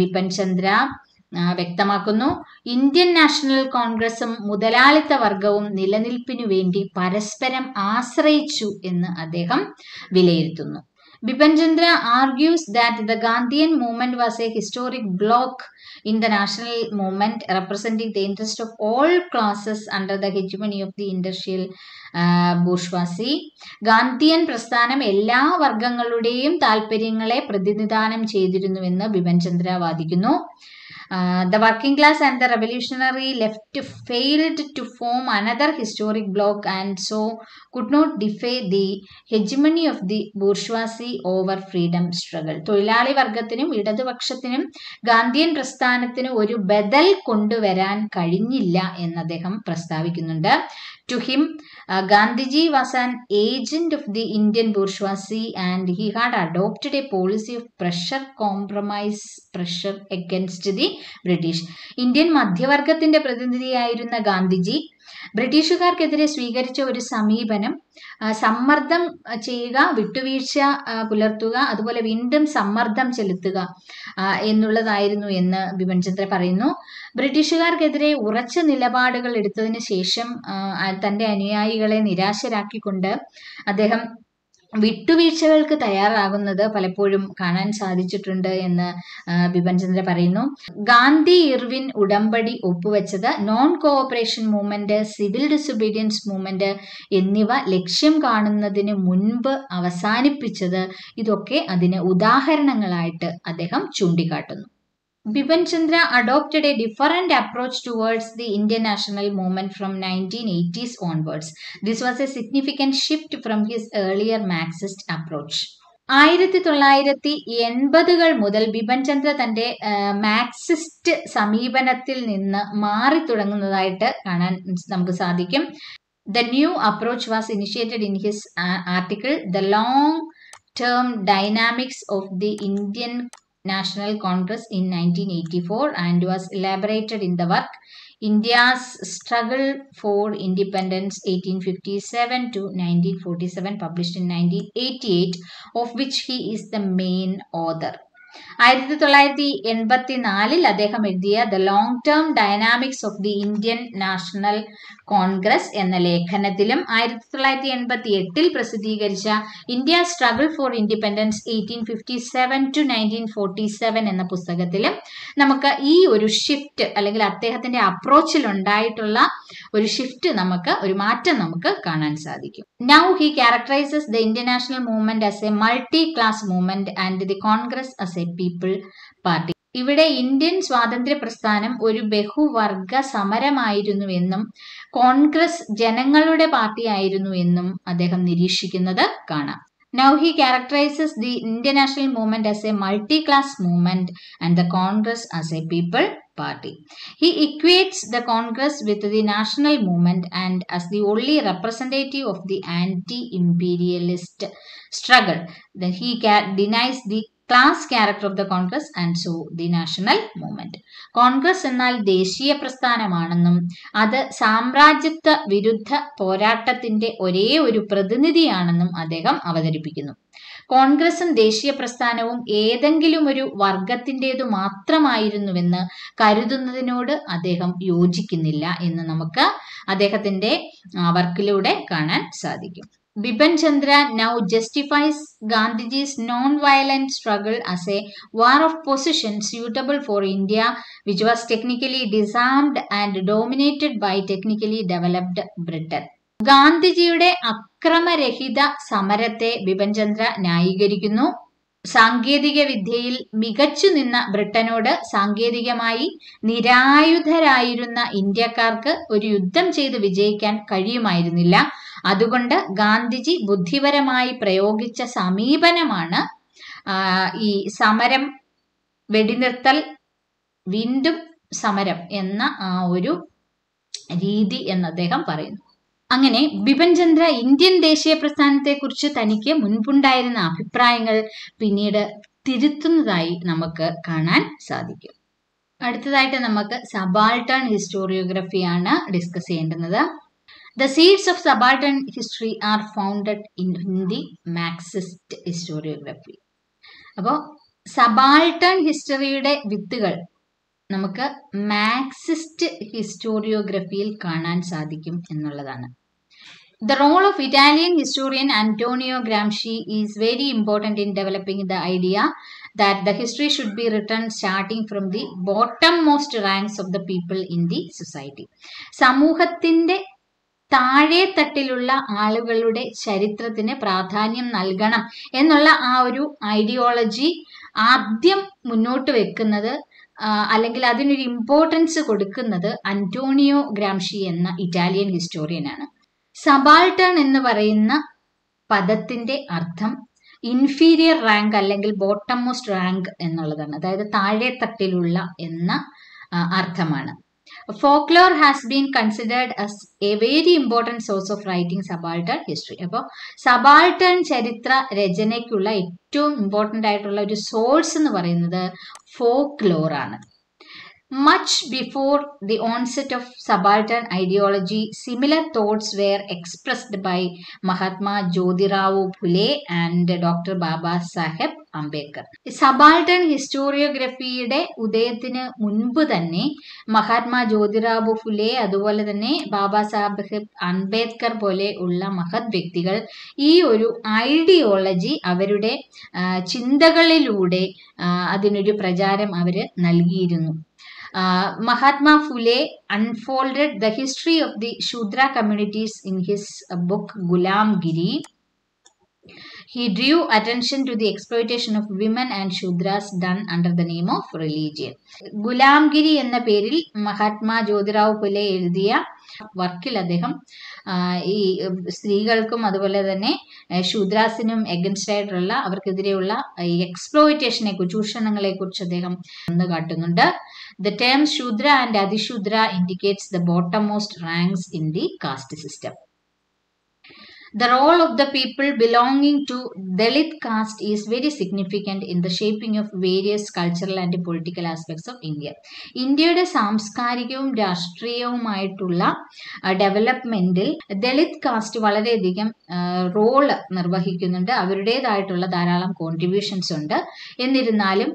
ബിപിൻ ചന്ദ്ര വ്യക്തമാക്കുന്നു. ഇന്ത്യൻ നാഷണൽ കോൺഗ്രസും മുതലാളിത്ത വർഗവും നിലനിൽപ്പിനു വേണ്ടി പരസ്പരം ആശ്രയിച്ചു എന്ന് അദ്ദേഹം വിലയിരുത്തുന്നു. Bipin Chandra argues that the Gandhian movement was a historic block in the national movement representing the interest of all classes under the hegemony of the industrial bourgeoisie. Gandhian പ്രസ്ഥാനം എല്ലാ വർഗങ്ങളുടെയും താല്പര്യങ്ങളെ പ്രതിനിധാനം ചെയ്തിരുന്നുവെന്ന് ബിപിൻ ചന്ദ്ര വാദിക്കുന്നു. The working class and the revolutionary left failed to form another historic bloc and so could not defy the hegemony of the bourgeoisie over freedom struggle. തൊഴിലാളി വർഗത്തിനും ഇടതുപക്ഷത്തിനും ഗാന്ധിയൻ പ്രസ്ഥാനത്തിന് ഒരു ബദൽ കൊണ്ടുവരാൻ കഴിഞ്ഞില്ല എന്ന് അദ്ദേഹം പ്രസ്താവിക്കുന്നുണ്ട്. To him, uh, Gandhiji was an agent of the Indian bourgeoisie and he had adopted a policy of pressure, compromise, pressure against the British. Indian മധ്യവർഗത്തിന്റെ പ്രതിനിധിയായിരുന്ന ഗാന്ധിജി ബ്രിട്ടീഷുകാർക്കെതിരെ സ്വീകരിച്ച ഒരു സമീപനം സമ്മർദ്ദം ചെയ്യുക, വിട്ടുവീഴ്ച പുലർത്തുക, അതുപോലെ വീണ്ടും സമ്മർദ്ദം ചെലുത്തുക എന്നുള്ളതായിരുന്നു എന്ന് ബിപിൻ ചന്ദ്ര പറയുന്നു. ബ്രിട്ടീഷുകാർക്കെതിരെ ഉറച്ച നിലപാടുകൾ എടുത്തതിന് ശേഷം തൻ്റെ അനുയായികളെ നിരാശരാക്കിക്കൊണ്ട് അദ്ദേഹം വിട്ടുവീഴ്ചകൾക്ക് തയ്യാറാകുന്നത് പലപ്പോഴും കാണാൻ സാധിച്ചിട്ടുണ്ട് എന്ന് ബിപിൻ ചന്ദ്ര പറയുന്നു. ഗാന്ധി ഇർവിൻ ഉടമ്പടി ഒപ്പുവെച്ചത് non cooperation movement, civil disobedience movement എന്നിവ ലക്ഷ്യം കാണുന്നതിന് മുൻപ് അവസാനിപ്പിച്ചത് ഇതൊക്കെ അതിന് ഉദാഹരണങ്ങളായിട്ട് അദ്ദേഹം ചൂണ്ടിക്കാട്ടുന്നു. Bipan Chandra adopted a different approach towards the Indian national movement from nineteen eighties onwards. This was a significant shift from his earlier Marxist approach. ആയിരത്തി തൊള്ളായിരത്തി എൺപതുകൾ മുതൽ ബിപിൻ ചന്ദ്ര തൻ്റെ മാർക്സിസ്റ്റ് സമീപനത്തിൽ നിന്ന് മാറി തുടങ്ങുന്നതായിട്ട് കാണാൻ നമുക്ക് സാധിക്കും. The new approach was initiated in his article the long term dynamics of the Indian National Congress in nineteen eighty-four and was elaborated in the work India's Struggle for Independence eighteen fifty-seven to nineteen forty-seven, published in nineteen eighty-eight, of which he is the main author. ആയിരത്തി തൊള്ളായിരത്തി എൺപത്തി നാലിൽ അദ്ദേഹം എഴുതിയ the long term dynamics of the Indian National Congress എന്ന ലേഖനത്തിലും ആയിരത്തി തൊള്ളായിരത്തി എൺപത്തി എട്ടിൽ പ്രസിദ്ധീകരിച്ച India struggle for independence eighteen fifty seven to nineteen forty seven എന്ന പുസ്തകത്തിലും നമുക്ക് ഈ ഒരു ഷിഫ്റ്റ് അല്ലെങ്കിൽ അദ്ദേഹത്തിന്റെ അപ്രോച്ചിൽ ഉണ്ടായിട്ടുള്ള ഒരു ഷിഫ്റ്റ് നമുക്ക് ഒരു മാറ്റം നമുക്ക് കാണാൻ സാധിക്കും. Now he characterises the Indian national movement as a multi class movement and the Congress as a people party. ഇവിടെ ഇന്ത്യൻ സ്വാതന്ത്ര്യ പ്രസ്ഥാനം ഒരു ബഹുവർഗ സമരമായിരുന്നുവെന്നും കോൺഗ്രസ് ജനങ്ങളുടെ പാർട്ടി ആയിരുന്നു എന്നും അദ്ദേഹം നിരീക്ഷിക്കുന്നത് കാണാം. Now he characterizes the Indian national movement as a multi-class movement and the Congress as a people party. He equates the Congress with the national movement and as the only representative of the anti-imperialist struggle. Then he denies the class character of the Congress and so the national movement. Congress എന്നാൽ ദേശീയ പ്രസ്ഥാനമാണെന്നും അത് സാമ്രാജ്യത്വ വിരുദ്ധ പോരാട്ടത്തിന്റെ ഒരേ ഒരു പ്രതിനിധിയാണെന്നും അദ്ദേഹം അവതരിപ്പിക്കുന്നു. കോൺഗ്രസും ദേശീയ പ്രസ്ഥാനവും ഏതെങ്കിലും ഒരു വർഗത്തിൻ്റെതു മാത്രമായിരുന്നുവെന്ന് കരുതുന്നതിനോട് അദ്ദേഹം യോജിക്കുന്നില്ല എന്ന് നമുക്ക് അദ്ദേഹത്തിന്റെ വർക്കിലൂടെ കാണാൻ സാധിക്കും. Bipan Chandra now justifies Gandhiji's non-violent struggle as a war of position suitable for India, which was technically disarmed and dominated by technically developed Britain. ഗാന്ധിജിയുടെ അക്രമരഹിത സമരത്തെ ബിപിൻ ചന്ദ്ര ന്യായീകരിക്കുന്നു. സാങ്കേതിക വിദ്യയിൽ മികച്ചു നിന്ന ബ്രിട്ടനോട് സാങ്കേതികമായി നിരായുധരായിരുന്ന ഇന്ത്യക്കാർക്ക് ഒരു യുദ്ധം ചെയ്ത് വിജയിക്കാൻ കഴിയുമായിരുന്നില്ല. അതുകൊണ്ട് ഗാന്ധിജി ബുദ്ധിപരമായി പ്രയോഗിച്ച സമീപനമാണ് ഈ സമരം, വെടിനിർത്തൽ, വീണ്ടും സമരം എന്ന ആ ഒരു രീതി എന്ന് അദ്ദേഹം പറയുന്നു. അങ്ങനെ ബിപിൻ ചന്ദ്ര ഇന്ത്യൻ ദേശീയ പ്രസ്ഥാനത്തെക്കുറിച്ച് തനിക്ക് മുൻപുണ്ടായിരുന്ന അഭിപ്രായങ്ങൾ പിന്നീട് തിരുത്തുന്നതായി നമുക്ക് കാണാൻ സാധിക്കും. അടുത്തതായിട്ട് നമുക്ക് സബാൾട്ടേൺ ഹിസ്റ്റോറിയോഗ്രഫിയാണ് ഡിസ്കസ് ചെയ്യേണ്ടുന്നത്. The seeds of subaltern history are founded in Hindi Marxist historiography. അപ്പോൾ സബാൾട്ടേൺ ഹിസ്റ്ററിയുടെ വിത്തുകൾ നമുക്ക് മാർക്സിസ്റ്റ് ഹിസ്റ്റോറിയോഗ്രഫിയിൽ കാണാൻ സാധിക്കും എന്നുള്ളതാണ്. The role of Italian historian Antonio Gramsci is very important in developing the idea that the history should be written starting from the bottommost ranks of the people in the society. സമൂഹത്തിന്റെ താഴെ തട്ടിലുള്ള ആളുകളുടെ ചരിത്രത്തിന് പ്രാധാന്യം നൽകണം എന്നുള്ള ആ ഒരു ideology ആദ്യം മുന്നോട്ട് വെക്കുന്നത് അല്ലെങ്കിൽ അതിനൊരു ഇമ്പോർട്ടൻസ് കൊടുക്കുന്നത് അന്റോണിയോ ഗ്രാംഷി എന്ന ഇറ്റാലിയൻ ഹിസ്റ്റോറിയനാണ്. സബാൾട്ടേൺ എന്ന് പറയുന്ന പദത്തിന്റെ അർത്ഥം ഇൻഫീരിയർ റാങ്ക് അല്ലെങ്കിൽ ബോട്ടം മോസ്റ്റ് റാങ്ക് എന്നുള്ളതാണ്, അതായത് താഴെ തട്ടിലുള്ള എന്ന അർത്ഥമാണ്. Folklore has been considered as a very important source of writing subaltern history. അപ്പോൾ സബാൾട്ടേൺ ചരിത്ര രചനയ്ക്കുള്ള ഏറ്റവും ഇമ്പോർട്ടൻ്റ് ആയിട്ടുള്ള ഒരു സോഴ്സ് എന്ന് പറയുന്നത് ഫോക്ലോറാണ്. Much before the onset of subaltern ideology similar thoughts were expressed by Mahatma Jyotirao Phule and doctor Baba Saheb Ambedkar. Subaltern ഹിസ്റ്റോറിയോഗ്രഫിയുടെ ഉദയത്തിന് മുൻപ് തന്നെ മഹാത്മാ ജ്യോതിറാവു ഫുലെ അതുപോലെ തന്നെ ബാബാ സാഹേബ് അംബേദ്കർ പോലെ ഉള്ള മഹത് വ്യക്തികൾ ഈ ഒരു ഐഡിയോളജി അവരുടെ ചിന്തകളിലൂടെ അതിനൊരു പ്രചാരം അവർ നൽകിയിരുന്നു. Mahatma Phule unfolded the history of the Shudra communities in his book Gulamgiri. He drew attention to the exploitation of women and shudras done under the name of religion. Gulamgiri എന്ന പേരിൽ മഹാത്മാ ജ്യോതിറാവു ഫുലെ എഴുതിയ വർക്കിൽ അദ്ദേഹം ഈ സ്ത്രീകൾക്കും അതുപോലെ തന്നെ ശൂദ്രാസിനും എഗൻസ്റ്റ് ആയിട്ടുള്ള അവർക്കെതിരെയുള്ള എക്സ്പ്ലോയിറ്റേഷനെ കുറിച്ച്, ചൂഷണങ്ങളെ കുറിച്ച് അദ്ദേഹം ഒന്ന് കാട്ടുന്നുണ്ട്. The terms Shudra and അതിശൂദ്ര indicates the bottom most ranks in the caste system. The role of the people belonging to Dalit caste is very significant in the shaping of various cultural and political aspects of India. ഇന്ത്യയുടെ സാംസ്കാരികവും രാഷ്ട്രീയവുമായിട്ടുള്ള ഡെവലപ്മെന്റിൽ Dalit caste വളരെയധികം role നിർവഹിക്കുന്നുണ്ട്. അവരുടേതായിട്ടുള്ള ധാരാളം contributions ഉണ്ട്. എന്നിരുന്നാലും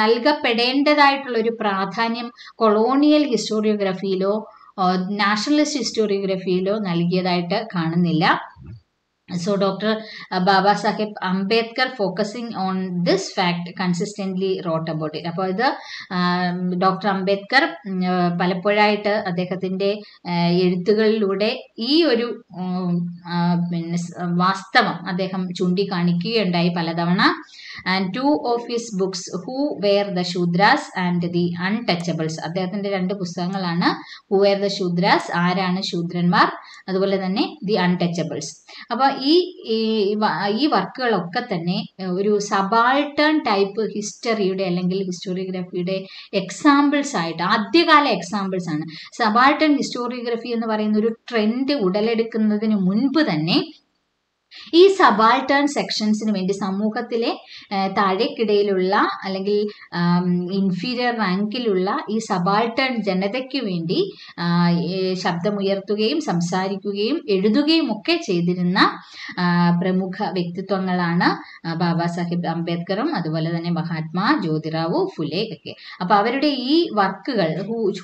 നൽകപ്പെടേണ്ടതായിട്ടുള്ള ഒരു പ്രാധാന്യം കൊളോണിയൽ ഹിസ്റ്റോറിയോഗ്രഫിയിലോ നാഷണലിസ്റ്റ് ഹിസ്റ്റോറിയോഗ്രഫിയിലോ നൽകിയതായിട്ട് കാണുന്നില്ല. So Doctor Baba Saheb Ambedkar, focusing on this fact, consistently wrote about it. അപ്പോൾ ഇത് ഡോക്ടർ അംബേദ്കർ പലപ്പോഴായിട്ട് അദ്ദേഹത്തിൻ്റെ എഴുത്തുകളിലൂടെ ഈ ഒരു പിന്നെ വാസ്തവം അദ്ദേഹം ചൂണ്ടിക്കാണിക്കുകയുണ്ടായി പലതവണ. And two of his books, who were the Shudras and the untouchables, അദ്ദേഹത്തിൻ്റെ രണ്ട് പുസ്തകങ്ങളാണ് ഹൂ വെയർ ദ ശൂദ്രാസ്, ആരാണ് ശൂദ്രന്മാർ, അതുപോലെ തന്നെ ദി അൺടച്ചബിൾസ്. അപ്പോൾ ഈ ഈ വർക്കുകളൊക്കെ തന്നെ ഒരു സബാൾട്ടേൺ ടൈപ്പ് ഹിസ്റ്ററിയുടെ അല്ലെങ്കിൽ ഹിസ്റ്റോറിയോഗ്രഫിയുടെ എക്സാമ്പിൾസ് ആയിട്ട്, ആദ്യകാല എക്സാമ്പിൾസ് ആണ്. സബാൾട്ടേൺ ഹിസ്റ്റോറിയോഗ്രഫി എന്ന് പറയുന്ന ഒരു ട്രെൻഡ് ഉടലെടുക്കുന്നതിന് മുൻപ് തന്നെ ഈ സബാൾട്ടേൺ സെക്ഷൻസിന് വേണ്ടി സമൂഹത്തിലെ താഴേക്കിടയിലുള്ള അല്ലെങ്കിൽ ഇൻഫീരിയർ റാങ്കിലുള്ള ഈ സബാൾട്ടേൺ ജനതയ്ക്ക് വേണ്ടി ശബ്ദമുയർത്തുകയും സംസാരിക്കുകയും എഴുതുകയും ഒക്കെ ചെയ്തിരുന്ന പ്രമുഖ വ്യക്തിത്വങ്ങളാണ് ബാബാ സാഹിബ് അംബേദ്കറും അതുപോലെ തന്നെ മഹാത്മാ ജ്യോതിറാവു ഫുലെ ഒക്കെ. അപ്പോൾ അവരുടെ ഈ വർക്കുകൾ,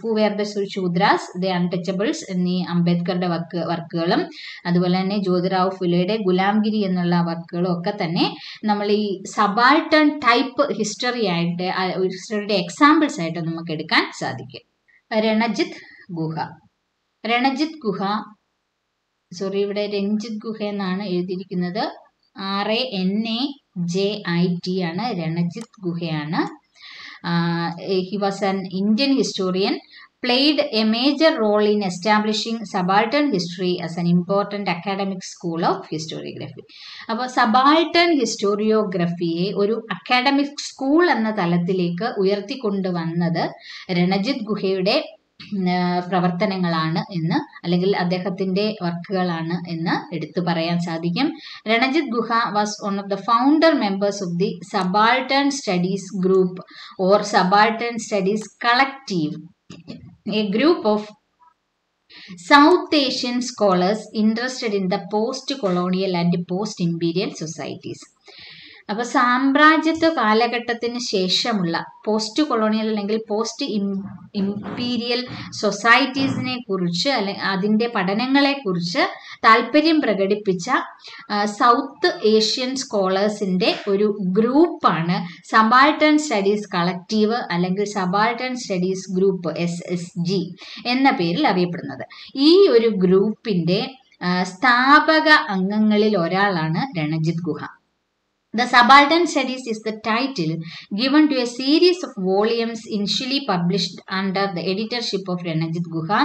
who were the Shudras, the untouchables എന്നീ അംബേദ്കറുടെ വർക്ക് വർക്കുകളും അതുപോലെ തന്നെ ജ്യോതിറാവു ഫുലെയുടെ ഗുലാംഗിരി എന്നുള്ള വർക്കുകളും ഒക്കെ തന്നെ നമ്മൾ ഈ സബാൾട്ടേൺ ടൈപ്പ് ഹിസ്റ്ററി ആയിട്ട്, ഹിസ്റ്ററിയുടെ എക്സാമ്പിൾസ് ആയിട്ട് നമുക്ക് എടുക്കാൻ സാധിക്കും. രണജിത് ഗുഹ, രണജിത് ഗുഹ സോറി ഇവിടെ രഞ്ജിത് ഗുഹ എന്നാണ് എഴുതിയിരിക്കുന്നത്. R A N A J I T ആണ്, രണജിത് ഗുഹയാണ്. He was an Indian historian, played a major role in establishing subaltern history as an important academic school of historiography. അപ്പോൾ സബാൾട്ടേൺ ഹിസ്റ്റോറിയോഗ്രഫിയെ ഒരു അക്കാഡമിക് സ്കൂൾ എന്ന തലത്തിലേക്ക് ഉയർത്തിക്കൊണ്ടുവന്നത് രണജിത് ഗുഹയുടെ പ്രവർത്തനങ്ങളാണ് എന്ന്, അല്ലെങ്കിൽ അദ്ദേഹത്തിൻ്റെ വർക്കുകളാണ് എന്ന് എടുത്തു പറയാൻ സാധിക്കും. Ranajit Guha was one of the founder members of the subaltern studies group or subaltern studies collective, a group of South Asian scholars interested in the post-colonial and post-imperial societies. അപ്പോൾ സാമ്രാജ്യത്വ കാലഘട്ടത്തിന് ശേഷമുള്ള പോസ്റ്റ് കൊളോണിയൽ അല്ലെങ്കിൽ പോസ്റ്റ് ഇംപീരിയൽ സൊസൈറ്റീസിനെ കുറിച്ച് അല്ലെങ്കിൽ അതിൻ്റെ പഠനങ്ങളെക്കുറിച്ച് താല്പര്യം പ്രകടിപ്പിച്ച സൗത്ത് ഏഷ്യൻ സ്കോളേഴ്സിൻ്റെ ഒരു ഗ്രൂപ്പാണ് സബാൾട്ടേൺ സ്റ്റഡീസ് കളക്റ്റീവ് അല്ലെങ്കിൽ subaltern studies group S S G എന്ന പേരിൽ അറിയപ്പെടുന്നത്. ഈ ഒരു ഗ്രൂപ്പിൻ്റെ സ്ഥാപക അംഗങ്ങളിൽ ഒരാളാണ് രണജിത് ഗുഹ. The Subaltern Studies is the title given to a series of volumes initially published under the editorship of Ranajit Guha,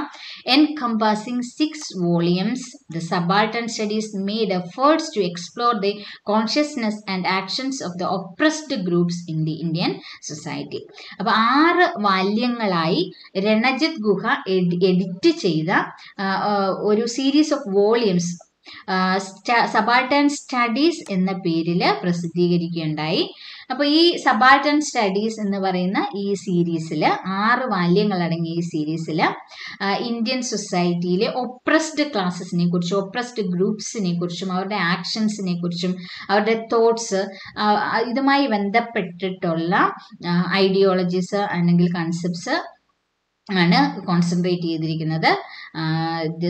encompassing six volumes. The Subaltern Studies made efforts to explore the consciousness and actions of the oppressed groups in the Indian society. അപ്പോൾ ആറ് വാല്യങ്ങളായി രണജിത് ഗുഹ edit ചെയ്ത ഒരു series of volumes subaltern studies എന്ന പേരിൽ പ്രസിദ്ധീകരിക്കുകയുണ്ടായി. അപ്പോൾ ഈ subaltern studies എന്ന് പറയുന്ന ഈ സീരീസിൽ, ആറ് വാല്യങ്ങളടങ്ങിയ ഈ സീരീസിൽ ഇന്ത്യൻ സൊസൈറ്റിയിലെ ഒപ്രസ്ഡ് ക്ലാസ്സസിനെ കുറിച്ചും ഒപ്രസ്ഡ് ഗ്രൂപ്പ്സിനെ കുറിച്ചും അവരുടെ ആക്ഷൻസിനെ കുറിച്ചും അവരുടെ തോട്ട്സ്, ഇതുമായി ബന്ധപ്പെട്ടിട്ടുള്ള ഐഡിയോളജീസ് അല്ലെങ്കിൽ കൺസെപ്റ്റ്സ് ആണ് കോൺസെൻട്രേറ്റ് ചെയ്തിരിക്കുന്നത്.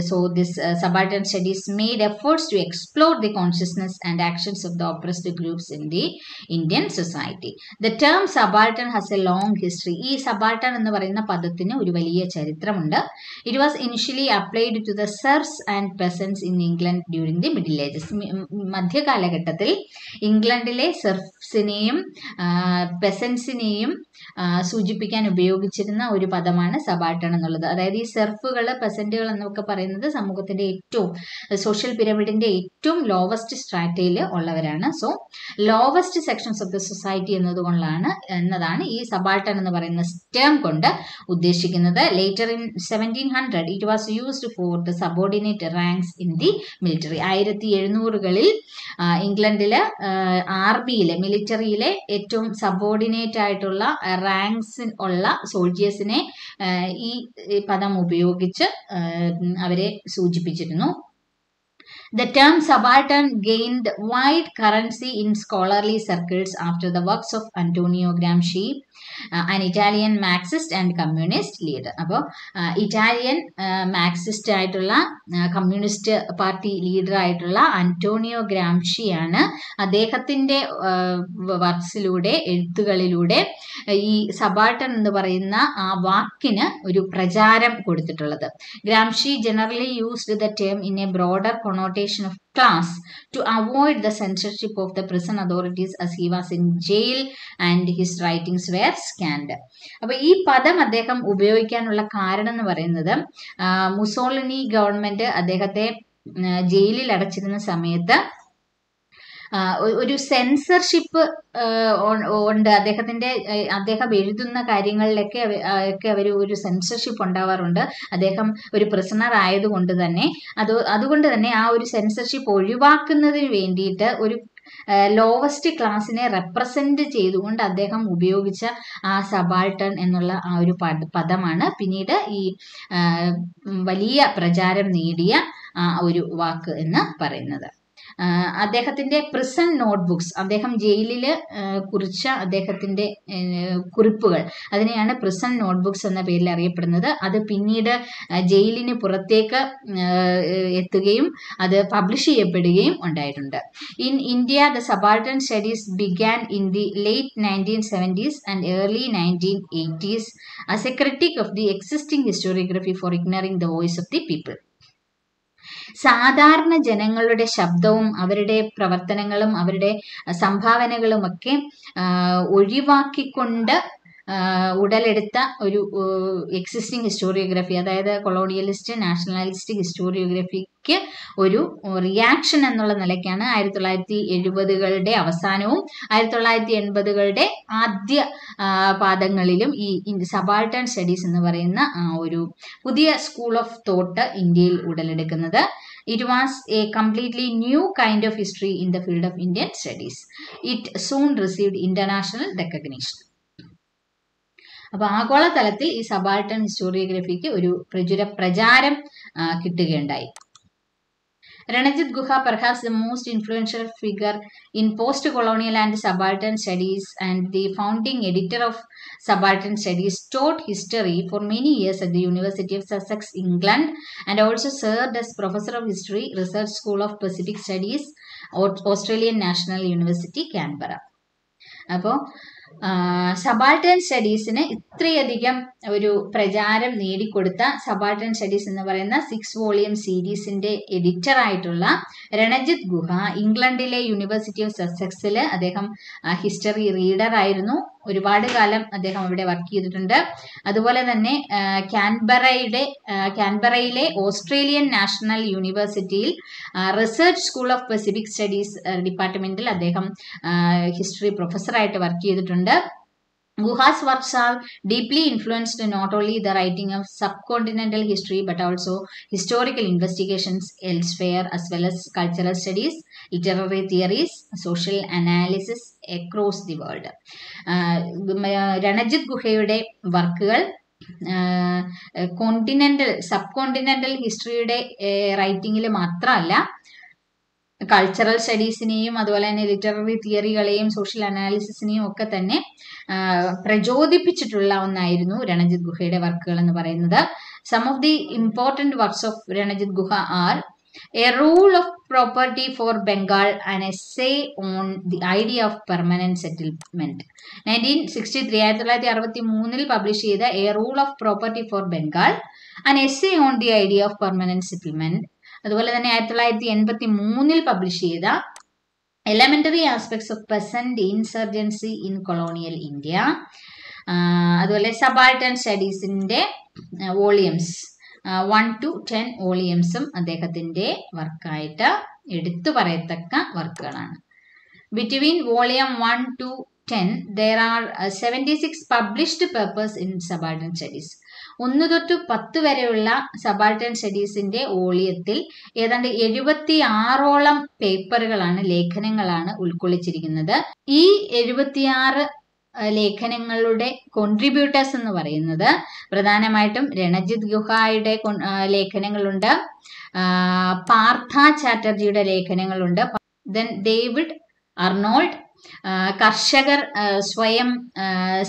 So this subaltern studies made efforts to explore the consciousness and actions of the oppressed groups in the Indian society. The term subaltern has a long history. ഈ subaltern എന്ന് പറയുന്ന പദത്തിന് ഒരു വലിയ ചരിത്രമുണ്ട്. It was initially applied to the serfs and peasants in England during the Middle Ages. മധ്യകാലഘട്ടത്തിൽ ഇംഗ്ലണ്ടിലെ സെർഫ്സിനെയും പെസൻസിനെയും സൂചിപ്പിക്കാൻ ഉപയോഗിച്ചിരുന്ന ഒരു പദമാണ് സബാൾട്ടേൺ എന്നുള്ളത്. അതായത് ഈ സെർഫുകൾ, പെസൻറ്റുകൾ എന്നൊക്കെ പറയുന്നത് സമൂഹത്തിൻ്റെ ഏറ്റവും സോഷ്യൽ പിരമിഡിൻ്റെ ഏറ്റവും ലോവസ്റ്റ് സ്ട്രാറ്റയിൽ ഉള്ളവരാണ്. So lowest sections of the society എന്നതുകൊണ്ടാണ് എന്നതാണ് ഈ സബാൾട്ടേൺ എന്ന് പറയുന്ന ടേം കൊണ്ട് ഉദ്ദേശിക്കുന്നത്. Later in seventeen hundred it was used for the subordinate ranks in the military. ആയിരത്തി എഴുന്നൂറുകളിൽ ഇംഗ്ലണ്ടിലെ ആർമിയിലെ മിലിറ്ററിയിലെ ഏറ്റവും സബോർഡിനേറ്റ് ആയിട്ടുള്ള റാങ്ക്സ് ഉള്ള സോൾജിയേഴ്സിനെ ഈ പദം ഉപയോഗിച്ച് അവരെ സൂചിപ്പിച്ചിരുന്നു. The term subaltern gained wide currency in scholarly circles after the works of Antonio Gramsci, uh, an Italian Marxist and communist leader. Apo, uh, Italian uh, Marxist aayittulla uh, communist party leader aayittulla Antonio Gramsci aanu അദ്ദേഹത്തിന്റെ വർക്സിലൂടെ എഴുത്തുകളിലൂടെ ഈ subaltern എന്ന് പറയുന്ന ആ വാക്കിന് ഒരു പ്രചാരം കൊടുത്തിട്ടുള്ളത്. Gramsci generally used the term in a broader connotation of class to avoid the censorship of the prison authorities as he was in jail and his writings were scanned. അപ്പോൾ ഈ പദം അദ്ദേഹം ഉപയോഗിക്കാനുള്ള കാരണം എന്ന് പറയുന്നത് മുസോളിനി ഗവൺമെന്റ് അദ്ദേഹത്തെ ജയിലിൽ അടച്ചിരുന്ന സമയത്ത് ഒരു സെൻസർഷിപ്പ് ഉണ്ട്. അദ്ദേഹത്തിൻ്റെ അദ്ദേഹം എഴുതുന്ന കാര്യങ്ങളിലൊക്കെ ഒക്കെ അവർ ഒരു സെൻസർഷിപ്പ് ഉണ്ടാവാറുണ്ട്. അദ്ദേഹം ഒരു പ്രിസണർ ആയതുകൊണ്ട് തന്നെ അത് അതുകൊണ്ട് തന്നെ ആ ഒരു സെൻസർഷിപ്പ് ഒഴിവാക്കുന്നതിന് വേണ്ടിയിട്ട് ഒരു ലോവസ്റ്റ് ക്ലാസ്സിനെ റെപ്രസെന്റ് ചെയ്തുകൊണ്ട് അദ്ദേഹം ഉപയോഗിച്ച ആ സബാൾട്ടൺ എന്നുള്ള ആ ഒരു പദമാണ് പിന്നീട് ഈ വലിയ പ്രചാരം നേടിയ ആ ഒരു വാക്ക് എന്ന് പറയുന്നത്. അദ്ദേഹത്തിൻ്റെ പ്രിസൺ നോട്ട് ബുക്സ്, അദ്ദേഹം ജയിലിൽ കുറിച്ച അദ്ദേഹത്തിൻ്റെ കുറിപ്പുകൾ, അതിനെയാണ് പ്രിസൺ നോട്ട് ബുക്സ് എന്ന പേരിൽ അറിയപ്പെടുന്നത്. അത് പിന്നീട് ജയിലിന് പുറത്തേക്ക് എത്തുകയും അത് പബ്ലിഷ് ചെയ്യപ്പെടുകയും ഉണ്ടായിട്ടുണ്ട്. In India the subaltern studies began in the late nineteen seventies and early nineteen eighties as a critic of the existing historiography for ignoring the voice of the people. സാധാരണ ജനങ്ങളുടെ ശബ്ദവും അവരുടെ പ്രവർത്തനങ്ങളും അവരുടെ സംഭാവനകളും ഒക്കെ ഒഴിവാക്കിക്കൊണ്ട് ഉടലെടുത്ത ഒരു എക്സിസ്റ്റിംഗ് ഹിസ്റ്റോറിയോഗ്രഫി, അതായത് കൊളോണിയലിസ്റ്റ് നാഷണലിസ്റ്റ് ഹിസ്റ്റോറിയോഗ്രഫിക്ക് ഒരു റിയാക്ഷൻ എന്നുള്ള നിലയ്ക്കാണ് ആയിരത്തി തൊള്ളായിരത്തി എഴുപതുകളുടെ അവസാനവും ആയിരത്തി തൊള്ളായിരത്തി എൺപതുകളുടെ ആദ്യ പാദങ്ങളിലും ഈ സബാൾട്ടേൺ സ്റ്റഡീസ് എന്ന് പറയുന്ന ആ ഒരു പുതിയ സ്കൂൾ ഓഫ് തോട്ട് ഇന്ത്യയിൽ ഉടലെടുക്കുന്നത്. It was a completely new kind of history in the field of Indian studies. It soon received international recognition. അപ്പോൾ ആഗോളതലത്തിൽ ഈ സബാൾട്ടേൺ ഹിസ്റ്റോറിയോഗ്രഫിക്ക് ഒരു പ്രചുര പ്രചാരം കിട്ടുകയുണ്ടായി. Ranajit Guha, perhaps the most influential figure in post-colonial and subaltern studies and the founding editor of Subaltern Studies, taught history for many years at the University of Sussex, England, and also served as Professor of History, Research School of Pacific Studies, Australian National University, Canberra. അപ്പോൾ subaltern സ്റ്റഡീസിന് ഇത്രയധികം ഒരു പ്രചാരം നേടിക്കൊടുത്ത subaltern studies എന്ന് പറയുന്ന six volume സീരീസിന്റെ editor ആയിട്ടുള്ള രണജിത് ഗുഹ ഇംഗ്ലണ്ടിലെ യൂണിവേഴ്സിറ്റി ഓഫ് സസെക്സിൽ അദ്ദേഹം ഹിസ്റ്ററി റീഡർ ആയിരുന്നു. ഒരുപാട് കാലം അദ്ദേഹം അവിടെ വർക്ക് ചെയ്തിട്ടുണ്ട്. അതുപോലെ തന്നെ കാൻബറയുടെ കാൻബറയിലെ ഓസ്ട്രേലിയൻ നാഷണൽ യൂണിവേഴ്സിറ്റിയിൽ research school of Pacific Studies ഡിപ്പാർട്ട്മെന്റിൽ അദ്ദേഹം ഹിസ്റ്ററി പ്രൊഫസറായിട്ട് വർക്ക് ചെയ്തിട്ടുണ്ട്. Guha's works are deeply influenced not only the writing of subcontinental history but also historical investigations elsewhere, as well as cultural studies, literary theories, social analysis across the world. Ranajit ഗുഹയുടെ വർക്കുകൾ continental subcontinental ഹിസ്റ്ററിയുടെ റൈറ്റിംഗിൽ മാത്രമല്ല, cultural സ്റ്റഡീസിനെയും അതുപോലെ തന്നെ literary തിയറികളെയും social അനാലിസിസിനെയും ഒക്കെ തന്നെ പ്രചോദിപ്പിച്ചിട്ടുള്ള ഒന്നായിരുന്നു രണജിത് ഗുഹയുടെ വർക്കുകൾ എന്ന് പറയുന്നത്. Some of the important works of Ranajit Guha are a rule of property for Bengal, an essay on the idea of permanent settlement, nineteen sixty three ആയിരത്തി തൊള്ളായിരത്തി അറുപത്തി മൂന്നിൽ പബ്ലിഷ് ചെയ്ത a rule of property for Bengal, an essay on the idea of permanent settlement. അതുപോലെ തന്നെ ആയിരത്തി തൊള്ളായിരത്തി എൺപത്തി മൂന്നിൽ പബ്ലിഷ് ചെയ്ത elementary aspects of peasant insurgency in colonial India, അതുപോലെ സബാൾട്ടേൺ സ്റ്റഡീസിന്റെ വോളിയംസ് വൺ ടു ടെൻ വോളിയംസും അദ്ദേഹത്തിൻ്റെ വർക്കായിട്ട് എടുത്തു പറയത്തക്ക വർക്കുകളാണ്. Between volume one to ten there are seventy six published papers in subaltern studies. ഒന്ന് തൊട്ട് പത്ത് വരെയുള്ള സബാൾട്ടൻ സ്റ്റഡീസിൻ്റെ വോളിയത്തിൽ ഏതാണ്ട് എഴുപത്തി ആറോളം പേപ്പറുകളാണ്, ലേഖനങ്ങളാണ് ഉൾക്കൊള്ളിച്ചിരിക്കുന്നത്. ഈ എഴുപത്തിയാറ് ലേഖനങ്ങളുടെ കോൺട്രിബ്യൂട്ടേഴ്സ് എന്ന് പറയുന്നത് പ്രധാനമായിട്ടും രണജിത് ഗുഹായുടെ ലേഖനങ്ങളുണ്ട്, പാർത്ഥ ചാറ്റർജിയുടെ ലേഖനങ്ങളുണ്ട്, ദെൻ ഡേവിഡ് അർണോൾഡ്, കർഷകർ സ്വയം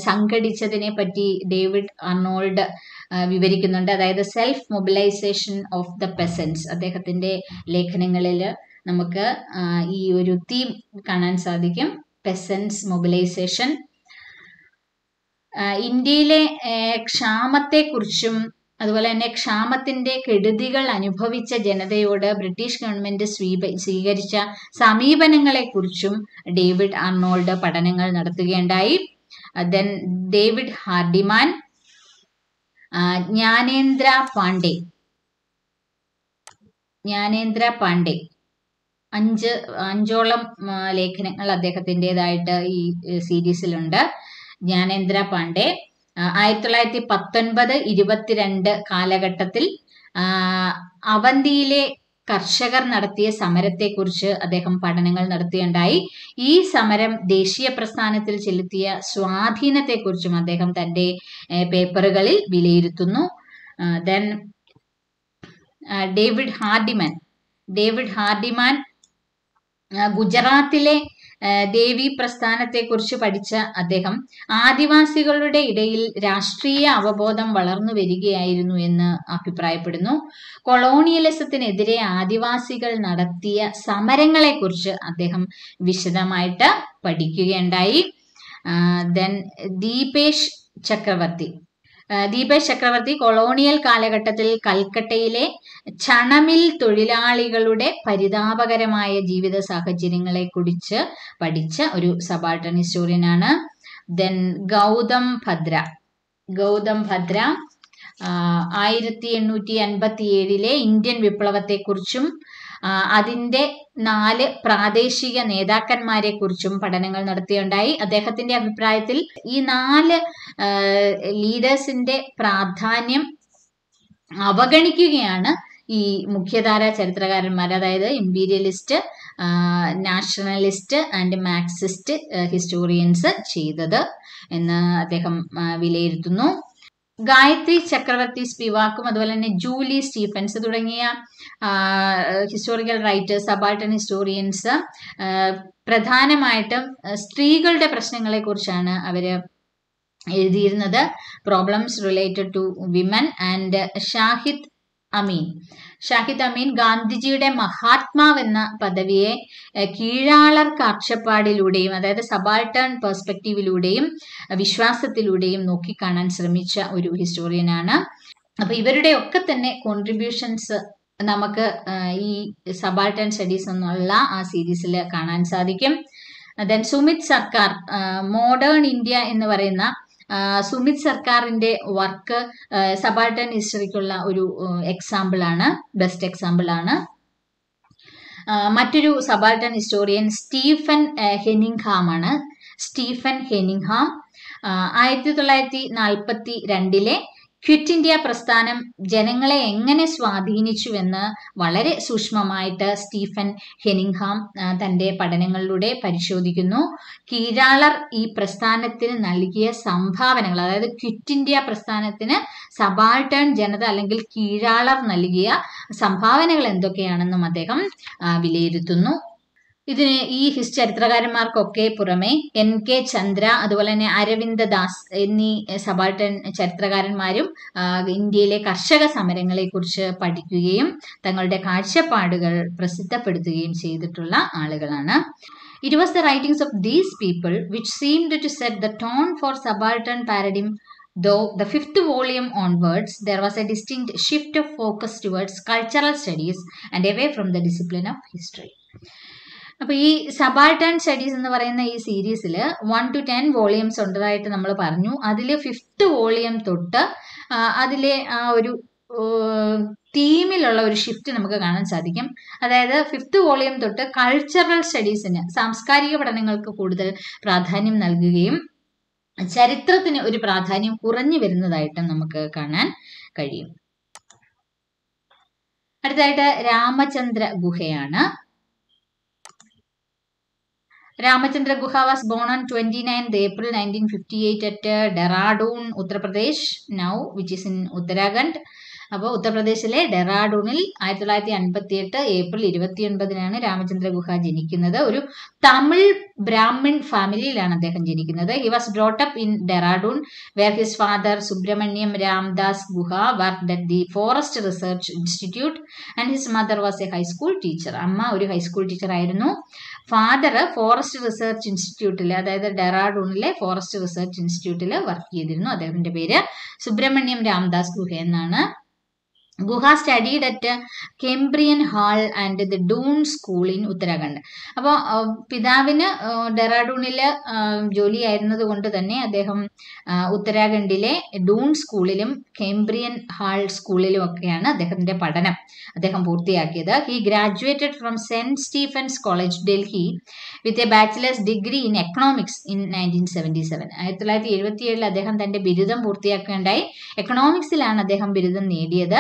സംഘടിച്ചതിനെ പറ്റി ഡേവിഡ് അർണോൾഡ് വിവരിക്കുന്നുണ്ട്, അതായത് self mobilisation of the peasants. അദ്ദേഹത്തിൻ്റെ ലേഖനങ്ങളിൽ നമുക്ക് ഈ ഒരു തീം കാണാൻ സാധിക്കും, പെസൻസ് മൊബിലൈസേഷൻ. ഇന്ത്യയിലെ ക്ഷാമത്തെക്കുറിച്ചും അതുപോലെ തന്നെ ക്ഷാമത്തിൻ്റെ കെടുതികൾ അനുഭവിച്ച ജനതയോട് ബ്രിട്ടീഷ് ഗവൺമെൻറ് സ്വീകരിച്ച സമീപനങ്ങളെക്കുറിച്ചും ഡേവിഡ് അർണോൾഡ് പഠനങ്ങൾ നടത്തുകയുണ്ടായി. Then David Hardiman, Gyanendra Pandey Gyanendra Pandey അഞ്ച് അഞ്ചോളം ലേഖനങ്ങൾ അദ്ദേഹത്തിൻ്റെതായിട്ട് ഈ സീരീസിലുണ്ട്. ജ്ഞാനേന്ദ്ര പാണ്ഡെ ആയിരത്തി തൊള്ളായിരത്തി പത്തൊൻപത് ഇരുപത്തിരണ്ട് കാലഘട്ടത്തിൽ അവന്തിയിലെ കർഷകർ നടത്തിയ സമരത്തെക്കുറിച്ച് അദ്ദേഹം പഠനങ്ങൾ നടത്തുകയുണ്ടായി. ഈ സമരം ദേശീയ പ്രസ്ഥാനത്തിൽ ചെലുത്തിയ സ്വാധീനത്തെക്കുറിച്ചും അദ്ദേഹം തൻ്റെ പേപ്പറുകളിൽ വിലയിരുത്തുന്നു. Then David Hardiman David Hardiman ഗുജറാത്തിലെ ദേവി പ്രസ്ഥാനത്തെക്കുറിച്ച് പഠിച്ച അദ്ദേഹം ആദിവാസികളുടെ ഇടയിൽ രാഷ്ട്രീയ അവബോധം വളർന്നു വരികയായിരുന്നു എന്ന് അഭിപ്രായപ്പെടുന്നു. കൊളോണിയലിസത്തിനെതിരെ ആദിവാസികൾ നടത്തിയ സമരങ്ങളെക്കുറിച്ച് അദ്ദേഹം വിശദമായിട്ട് പഠിക്കുകയുണ്ടായി. ദെൻ ദീപേഷ് ചക്രവർത്തി ദീപേഷ് ചക്രവർത്തി കൊളോണിയൽ കാലഘട്ടത്തിൽ കൽക്കട്ടയിലെ ചണമിൽ തൊഴിലാളികളുടെ പരിതാപകരമായ ജീവിത സാഹചര്യങ്ങളെ കുറിച്ച് പഠിച്ച ഒരു സബാൾട്ടൻ ഹിസ്റ്റോറിയനാണ്. ദെൻ ഗൗതം ഭദ്ര ഗൗതം ഭദ്ര ആയിരത്തി എണ്ണൂറ്റി അൻപത്തി ഏഴിലെ ഇന്ത്യൻ വിപ്ലവത്തെക്കുറിച്ചും അതിൻ്റെ നാല് പ്രാദേശിക നേതാക്കന്മാരെ കുറിച്ചും പഠനങ്ങൾ നടത്തിയുണ്ടായി. അദ്ദേഹത്തിൻ്റെ അഭിപ്രായത്തിൽ ഈ നാല് ലീഡേഴ്സിൻ്റെ പ്രാധാന്യം അവഗണിക്കുകയാണ് ഈ മുഖ്യധാര ചരിത്രകാരന്മാർ, അതായത് imperialist, nationalist and Marxist historians ചെയ്തത് എന്ന് അദ്ദേഹം വിലയിരുത്തുന്നു. ഗായത്രി ചക്രവർത്തി സ്പിവാക്കും അതുപോലെ തന്നെ ജൂലി സ്റ്റീഫൻസ് തുടങ്ങിയ ഹിസ്റ്റോറിക്കൽ റൈറ്റേഴ്സ്, സബാൾട്ടൻ ഹിസ്റ്റോറിയൻസ് പ്രധാനമായിട്ടും സ്ത്രീകളുടെ പ്രശ്നങ്ങളെക്കുറിച്ചാണ് അവർ എഴുതിയിരുന്നത്. Problems related to women and Shahid Amin Shahid Amin ഗാന്ധിജിയുടെ മഹാത്മാവ് എന്ന പദവിയെ കീഴാളർ കാഴ്ചപ്പാടിലൂടെയും അതായത് സബാൾട്ടേൺ പെർസ്പെക്റ്റീവിലൂടെയും വിശ്വാസത്തിലൂടെയും നോക്കിക്കാണാൻ ശ്രമിച്ച ഒരു ഹിസ്റ്റോറിയനാണ്. അപ്പൊ ഇവരുടെ ഒക്കെ തന്നെ കോൺട്രിബ്യൂഷൻസ് നമുക്ക് ഈ സബാൾട്ടേൺ സ്റ്റഡീസ് എന്നുള്ള ആ സീരീസിൽ കാണാൻ സാധിക്കും. ദെൻ സുമിത് സർക്കാർ, മോഡേൺ ഇന്ത്യ എന്ന് പറയുന്ന സുമിത് സർക്കാറിന്റെ വർക്ക് സബാൾട്ടൻ ഹിസ്റ്ററിക്കുള്ള ഒരു എക്സാമ്പിളാണ്, ബെസ്റ്റ് എക്സാമ്പിളാണ്. മറ്റൊരു സബാൾട്ടൻ ഹിസ്റ്റോറിയൻ സ്റ്റീഫൻ ഹെനിംഗ്ഹാമാണ്. സ്റ്റീഫൻ ഹെനിംഗ്ഹാം ആയിരത്തി തൊള്ളായിരത്തി നാൽപ്പത്തി രണ്ടിലെ ക്വിറ്റ് ഇന്ത്യ പ്രസ്ഥാനം ജനങ്ങളെ എങ്ങനെ സ്വാധീനിച്ചുവെന്ന് വളരെ സൂക്ഷ്മമായിട്ട് സ്റ്റീഫൻ ഹെനിംഗ്ഹാം തൻ്റെ പഠനങ്ങളിലൂടെ പരിശോധിക്കുന്നു. കീഴാളർ ഈ പ്രസ്ഥാനത്തിന് നൽകിയ സംഭാവനകൾ, അതായത് ക്വിറ്റ് ഇന്ത്യ പ്രസ്ഥാനത്തിന് സബാൾട്ടേൺ ജനത അല്ലെങ്കിൽ കീഴാളർ നൽകിയ സംഭാവനകൾ എന്തൊക്കെയാണെന്നും അദ്ദേഹം വിലയിരുത്തുന്നു. ഇതിന് ഈ ചരിത്രകാരന്മാർക്കൊക്കെ പുറമെ എൻ കെ ചന്ദ്ര അതുപോലെ തന്നെ അരവിന്ദ ദാസ് എന്നീ സബാൾട്ടൻ ചരിത്രകാരന്മാരും ഇന്ത്യയിലെ കർഷക സമരങ്ങളെ കുറിച്ച് പഠിക്കുകയും തങ്ങളുടെ കാഴ്ചപ്പാടുകൾ പ്രസിദ്ധപ്പെടുത്തുകയും ചെയ്തിട്ടുള്ള ആളുകളാണ്. It was the writings of these people which seemed to set the tone for subaltern paradigm. Though the fifth volume onwards, there was a distinct shift of focus towards cultural studies and away from the discipline of history. അപ്പോൾ ഈ subaltern studies എന്ന് പറയുന്ന ഈ സീരീസിൽ one to ten volumes ഉള്ളതായിട്ട് നമ്മൾ പറഞ്ഞു. അതിൽ ഫിഫ്ത്ത് വോളിയം തൊട്ട് അതിലെ ആ ഒരു തീമിലുള്ള ഒരു ഷിഫ്റ്റ് നമുക്ക് കാണാൻ സാധിക്കും. അതായത് ഫിഫ്ത്ത് വോളിയം തൊട്ട് കൾച്ചറൽ സ്റ്റഡീസിന്, സാംസ്കാരിക പഠനങ്ങൾക്ക് കൂടുതൽ പ്രാധാന്യം നൽകുകയും ചരിത്രത്തിന് ഒരു പ്രാധാന്യം കുറഞ്ഞു വരുന്നതായിട്ടും നമുക്ക് കാണാൻ കഴിയും. അടുത്തായിട്ട് രാമചന്ദ്ര ഗുഹയാണ്. Ramachandra Guha was born on twenty-ninth April nineteen fifty-eight at Dehradun, Uttar Pradesh, now which is in Uttarakhand. അപ്പോൾ ഉത്തർപ്രദേശിലെ ഡെറാഡൂണിൽ ആയിരത്തി തൊള്ളായിരത്തി അൻപത്തി എട്ട് ഏപ്രിൽ ഇരുപത്തി ഒൻപതിനാണ് രാമചന്ദ്ര ഗുഹ ജനിക്കുന്നത്. ഒരു തമിഴ് ബ്രാഹ്മിൺ ഫാമിലിയിലാണ് അദ്ദേഹം ജനിക്കുന്നത്. He was brought up in Dehradun where his father Subrahmanyam Ramdas Guha worked at the forest research institute and his mother was a high school teacher. അമ്മ ഒരു ഹൈസ്കൂൾ ടീച്ചർ ആയിരുന്നു. ഫാദർ ഫോറസ്റ്റ് റിസർച്ച് ഇൻസ്റ്റിറ്റ്യൂട്ടിൽ, അതായത് ഡെറാഡൂണിലെ ഫോറസ്റ്റ് റിസർച്ച് ഇൻസ്റ്റിറ്റ്യൂട്ടിൽ വർക്ക് ചെയ്തിരുന്നു. അദ്ദേഹത്തിന്റെ പേര് സുബ്രഹ്മണ്യം രാംദാസ് ഗുഹ എന്നാണ്. Guha studied at Cambrian Hall and the Doon School in Uttarakhand. അപ്പോൾ പിതാവിന് ഡെറാഡൂണിൽ ജോലിയായിരുന്നത് കൊണ്ട് തന്നെ അദ്ദേഹം ഉത്തരാഖണ്ഡിലെ ഡൂൺ സ്കൂളിലും കെംബ്രിയൻ ഹാൾ സ്കൂളിലും ഒക്കെയാണ് അദ്ദേഹത്തിൻ്റെ പഠനം അദ്ദേഹം പൂർത്തിയാക്കിയത്. He graduated from Saint Stephen's college Delhi with a bachelor's degree in economics in nineteen seventy seven ആയിരത്തി തൊള്ളായിരത്തി എഴുപത്തി ഏഴിൽ അദ്ദേഹം തൻ്റെ ബിരുദം പൂർത്തിയാക്കുകയുണ്ടായി. എക്കണോമിക്സിലാണ് അദ്ദേഹം ബിരുദം നേടിയത്.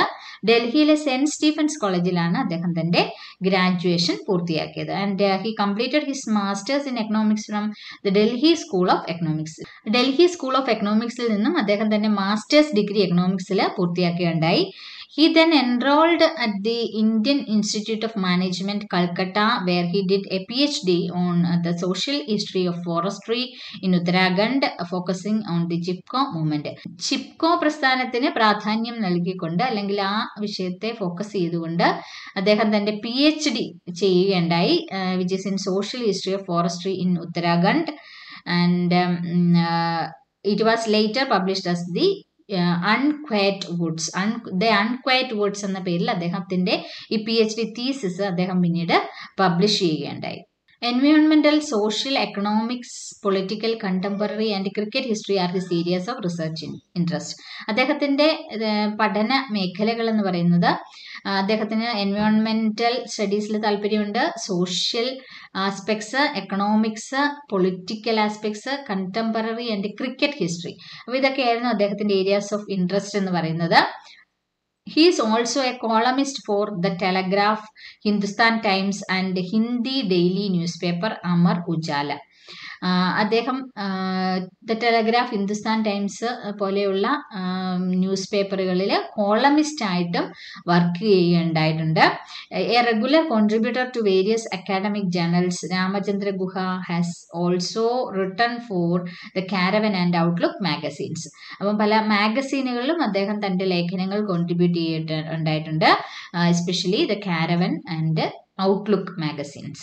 ഡൽഹിയിലെ സെന്റ് സ്റ്റീഫൻസ് കോളേജിലാണ് അദ്ദേഹം തന്റെ ഗ്രാജുവേഷൻ പൂർത്തിയാക്കിയത്. And he completed his masters in economics from the Delhi school of economics. Delhi school of എക്കണോമിക്സിൽ നിന്നും അദ്ദേഹം തന്റെ മാസ്റ്റേഴ്സ് ഡിഗ്രി എക്കണോമിക്സിൽ പൂർത്തിയാക്കുകയുണ്ടായി. He then enrolled at the Indian Institute of Management, Calcutta, where he did a PhD on the social history of forestry in Uttarakhand, focusing on the Chipko movement. Chipko പ്രസ്ഥാനത്തിന് പ്രാധാന്യം നൽകിക്കൊണ്ട്, അല്ലെങ്കിൽ ആ വിഷയത്തെ focus ചെയ്തുകൊണ്ട് അദ്ദേഹം തന്റെ പി എച്ച് ഡി ചെയ്യുകയുണ്ടായി, which is in social history of forestry in Uttarakhand, and um, uh, it was later published as the Unquiet Woods un the Unquiet Woods എന്ന പേരിൽ അദ്ദേഹത്തിന്റെ ഈ പി എച്ച് ഡി തീസിസ് അദ്ദേഹം പിന്നീട് publish ചെയ്യുകയുണ്ടായി. എൻവയോൺമെന്റൽ, social, economics, political, contemporary and cricket history are his areas of research interest. അദ്ദേഹത്തിന്റെ പഠന മേഖലകൾ എന്ന് പറയുന്നത്, അദ്ദേഹത്തിന് എൻവയോൺമെന്റൽ സ്റ്റഡീസിൽ താല്പര്യമുണ്ട്, social aspects, economics, political aspects, contemporary and cricket history. അപ്പോൾ ഇതൊക്കെയായിരുന്നു അദ്ദേഹത്തിന്റെ ഏരിയാസ് ഓഫ് ഇൻട്രസ്റ്റ് എന്ന് പറയുന്നത്. He is also a columnist for The Telegraph, Hindustan Times and Hindi daily newspaper Amar Ujala. അദ്ദേഹം ദ ടെലഗ്രാഫ്, ഹിന്ദുസ്ഥാൻ ടൈംസ് പോലെയുള്ള news പേപ്പറുകളിൽ columnist ആയിട്ടും work ചെയ്യുകയുണ്ടായിട്ടുണ്ട്. A regular contributor to various academic journals. Ramachandra Guha has also written for the Caravan and Outlook magazines. അപ്പം പല മാഗസീനുകളിലും അദ്ദേഹം തൻ്റെ ലേഖനങ്ങൾ കോൺട്രിബ്യൂട്ട് ചെയ്തിട്ട് ഉണ്ടായിട്ടുണ്ട്, especially the Caravan and Outlook magazines.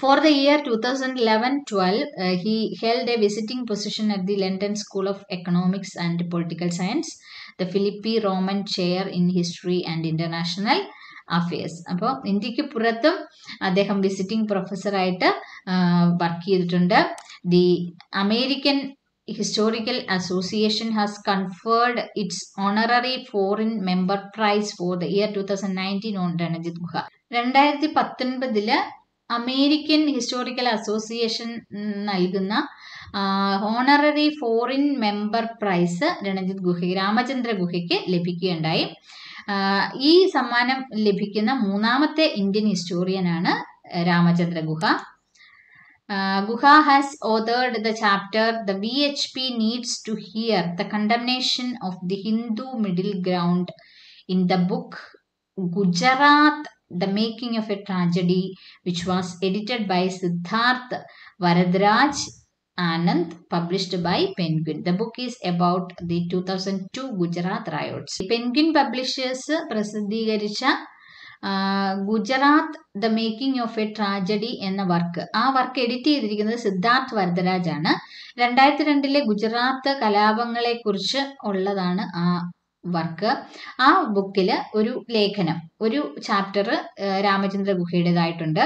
For the year twenty eleven twelve, uh, he held a visiting position at the London School of Economics and Political Science, the Philippi Roman Chair in History and International Affairs. അപ്പോൾ ഇന്ത്യക്ക് പുറത്തും അദ്ദേഹം visiting പ്രൊഫസറായിട്ട് work ചെയ്തിട്ടുണ്ട്. The American Historical Association has conferred its honorary foreign member prize for the year twenty nineteen on Ranajit Guha. രണ്ടായിരത്തി പത്തൊൻപതിൽ American historical association നൽകുന്ന honorary foreign member prize Ranajit Guha Ramachandra ഗുഹയ്ക്ക് ലഭിക്കുകയുണ്ടായി. ഈ സമ്മാനം ലഭിക്കുന്ന മൂന്നാമത്തെ Indian ഹിസ്റ്റോറിയനാണ് Ramachandra Guha. Guha has authored the chapter the V H P needs to hear the condemnation of the Hindu middle ground in the book Gujarat The Making of a Tragedy, which was edited by Siddharth Varadraj Anand, published by Penguin. The book is about the two thousand two Gujarat riots. Penguin Publishers prasidhigaricha Gujarat the making of a tragedy എന്ന work, ആ work edit ചെയ്തിരിക്കുന്നത് സിദ്ധാർത്ഥ് വരദരാജ് ആണ്. രണ്ടായിരത്തി രണ്ടിലെ ഗുജറാത്ത് കലാപങ്ങളെ കുറിച്ച് ഉള്ളതാണ് ആ work. ആ ബുക്കിൽ ഒരു ലേഖനം, ഒരു ചാപ്റ്റർ രാമചന്ദ്ര ഗുഹയുടേതായിട്ടുണ്ട്.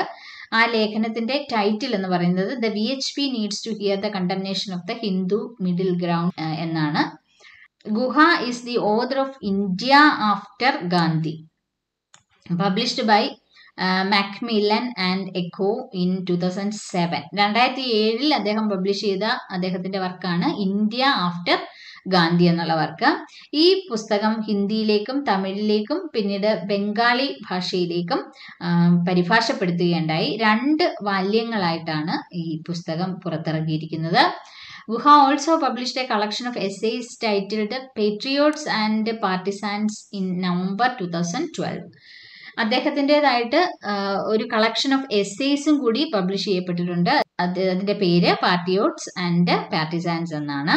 ആ ലേഖനത്തിന്റെ ടൈറ്റിൽ എന്ന് പറയുന്നത് the V H P needs to hear the condemnation of the Hindu middle ground എന്നാണ്. Guha is the author of India after Gandhi, published by Macmillan and Ecco in two thousand seven. രണ്ടായിരത്തി ഏഴിൽ അദ്ദേഹം പബ്ലിഷ് ചെയ്ത അദ്ദേഹത്തിന്റെ വർക്കാണ് ഇന്ത്യ ആഫ്റ്റർ ഗാന്ധി എന്നുള്ള work. ഈ പുസ്തകം ഹിന്ദിയിലേക്കും തമിഴിലേക്കും പിന്നീട് ബംഗാളി ഭാഷയിലേക്കും പരിഭാഷപ്പെടുത്തുകയുണ്ടായി. രണ്ട് വാല്യങ്ങളായിട്ടാണ് ഈ പുസ്തകം പുറത്തിറക്കിയിരിക്കുന്നത്. Guha also published a collection of essays titled Patriots and Partisans in November two thousand twelve. അദ്ദേഹത്തിൻ്റെതായിട്ട് ഒരു കളക്ഷൻ ഓഫ് എസ്സേസും കൂടി പബ്ലിഷ് ചെയ്യപ്പെട്ടിട്ടുണ്ട്. അതിൻ്റെ പേര് പാട്രിയോട്സ് ആൻഡ് പാർട്ടിസാൻസ് എന്നാണ്.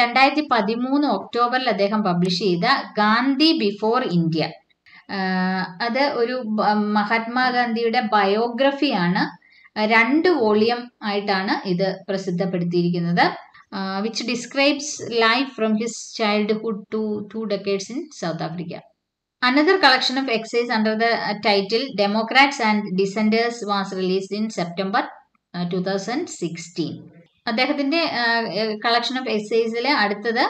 രണ്ടായിരത്തി പതിമൂന്ന് ഒക്ടോബറിൽ അദ്ദേഹം പബ്ലിഷ് ചെയ്ത ഗാന്ധി ബിഫോർ ഇന്ത്യ, അത് ഒരു മഹാത്മാഗാന്ധിയുടെ ബയോഗ്രഫിയാണ്. രണ്ട് വോളിയം ആയിട്ടാണ് ഇത് പ്രസിദ്ധപ്പെടുത്തിയിരിക്കുന്നത്. Which describes life from his childhood to two decades in South Africa. Another collection of essays under the title Democrats and Dissenters was released in September uh, two thousand sixteen. അദ്ദേഹത്തിന്റെ collection of എസ്സേസിലെ അടുത്തത്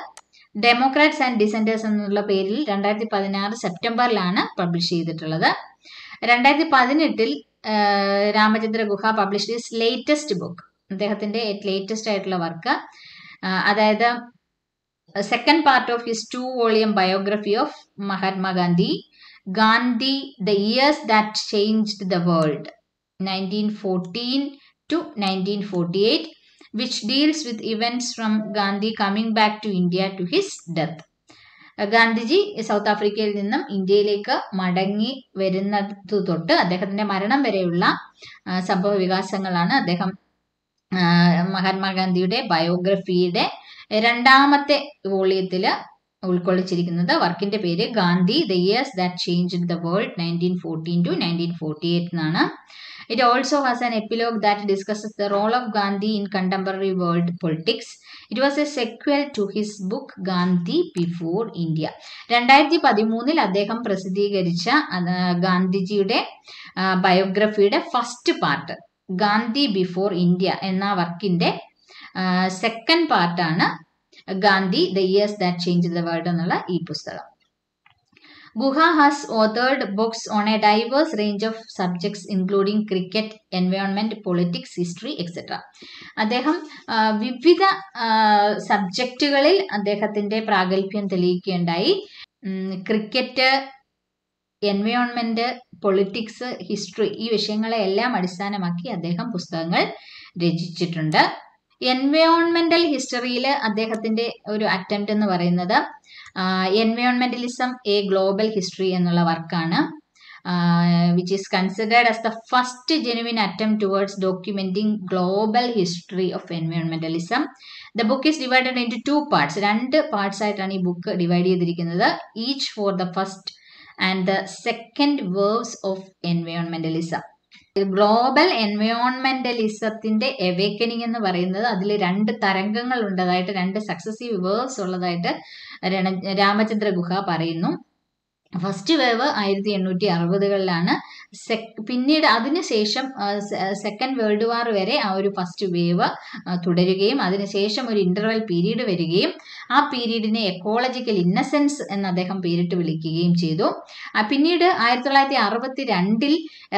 democrats and ഡിസെൻഡേഴ്സ് എന്നുള്ള പേരിൽ രണ്ടായിരത്തി പതിനാറ് സെപ്റ്റംബറിലാണ് publish ചെയ്തിട്ടുള്ളത്. രണ്ടായിരത്തി പതിനെട്ടിൽ Ramachandra Guha publish his latest book, അദ്ദേഹത്തിന്റെ ലേറ്റസ്റ്റ് ആയിട്ടുള്ള വർക്ക്, അതായത് second part of his two volume biography of Mahatma Gandhi, Gandhi the years that changed the world nineteen fourteen to nineteen forty-eight, which deals with events from Gandhi coming back to India to his death. Gandhiji south ആഫ്രിക്കയിൽ നിന്നും ഇന്ത്യയിലേക്ക് മടങ്ങി വരുന്നത് തൊട്ട് അദ്ദേഹത്തിന്റെ മരണം വരെയുള്ള സംഭവ വികാസങ്ങളാണ് അദ്ദേഹം മഹാത്മാഗാന്ധിയുടെ ബയോഗ്രഫിയുടെ രണ്ടാമത്തെ വോളിയത്തില് ഉൾക്കൊള്ളിച്ചിരിക്കുന്നത്. വർക്കിന്റെ പേര് Gandhi the years that changed the world nineteen fourteen to nineteen forty eight എന്നാണ്. It also has an epilogue that discusses the role of Gandhi in contemporary world politics. It was a sequel to his book Gandhi before India. രണ്ടായിരത്തി പതിമൂന്നിൽ അദ്ദേഹം പ്രസിദ്ധീകരിച്ച ഗാന്ധിജിയുടെ ബയോഗ്രഫിയുടെ first part Gandhi before India എന്ന വർക്കിന്റെ second പാർട്ടാണ് Gandhi the years that change the world എന്നുള്ള ഈ പുസ്തകം. Guha has authored books on a diverse range of subjects including cricket, environment, politics, history etcetera. അദ്ദേഹം വിവിധ സബ്ജക്റ്റുകളിൽ അദ്ദേഹത്തിന്റെ പ്രാഗൽഭ്യം തെളിയിക്കുകയുണ്ടായി. ക്രിക്കറ്റ്, എൻവയോൺമെന്റ്, പൊളിറ്റിക്സ്, ഹിസ്റ്ററി ഈ വിഷയങ്ങളെ എല്ലാം അടിസ്ഥാനമാക്കി അദ്ദേഹം പുസ്തകങ്ങൾ രചിച്ചിട്ടുണ്ട്. എൻവയോൺമെന്റൽ ഹിസ്റ്ററിയിൽ അദ്ദേഹത്തിന്റെ ഒരു അറ്റംപ്റ്റ് എന്ന് പറയുന്നത് എൻവയോൺമെന്റലിസം എ ഗ്ലോബൽ ഹിസ്റ്ററി എന്നുള്ള വർക്കാണ്. Which is considered as the first genuine attempt towards documenting global history of environmentalism. The book is divided into two parts, രണ്ട് പാർട്സ് ആയിട്ടാണ് ഈ ബുക്ക് ഡിവൈഡ് ചെയ്തിരിക്കുന്നത്. Each for the first and the second waves of environmentalism. Global എൻവയോൺമെന്റലിസത്തിന്റെ awakening എന്ന് പറയുന്നത് അതിൽ രണ്ട് തരംഗങ്ങൾ ഉള്ളതായിട്ട്, രണ്ട് സക്സസീവ് വേവ്സ് ഉള്ളതായിട്ട് രാമചന്ദ്ര ഗുഹ പറയുന്നു. ഫസ്റ്റ് വേവ് ആയിരത്തി എണ്ണൂറ്റി അറുപതുകളിലാണ്. പിന്നീട് അതിനുശേഷം സെക്കൻഡ് വേൾഡ് വാർ വരെ ആ ഒരു ഫസ്റ്റ് വേവ് തുടരുകയും അതിനുശേഷം ഒരു ഇന്റർവെൽ പീരീഡ് വരികയും ആ പീരീഡിനെ എക്കോളജിക്കൽ ഇന്നസെൻസ് എന്ന് അദ്ദേഹം പേരിട്ട് വിളിക്കുകയും ചെയ്തു. പിന്നീട് ആയിരത്തി തൊള്ളായിരത്തി അറുപത്തി രണ്ടിൽ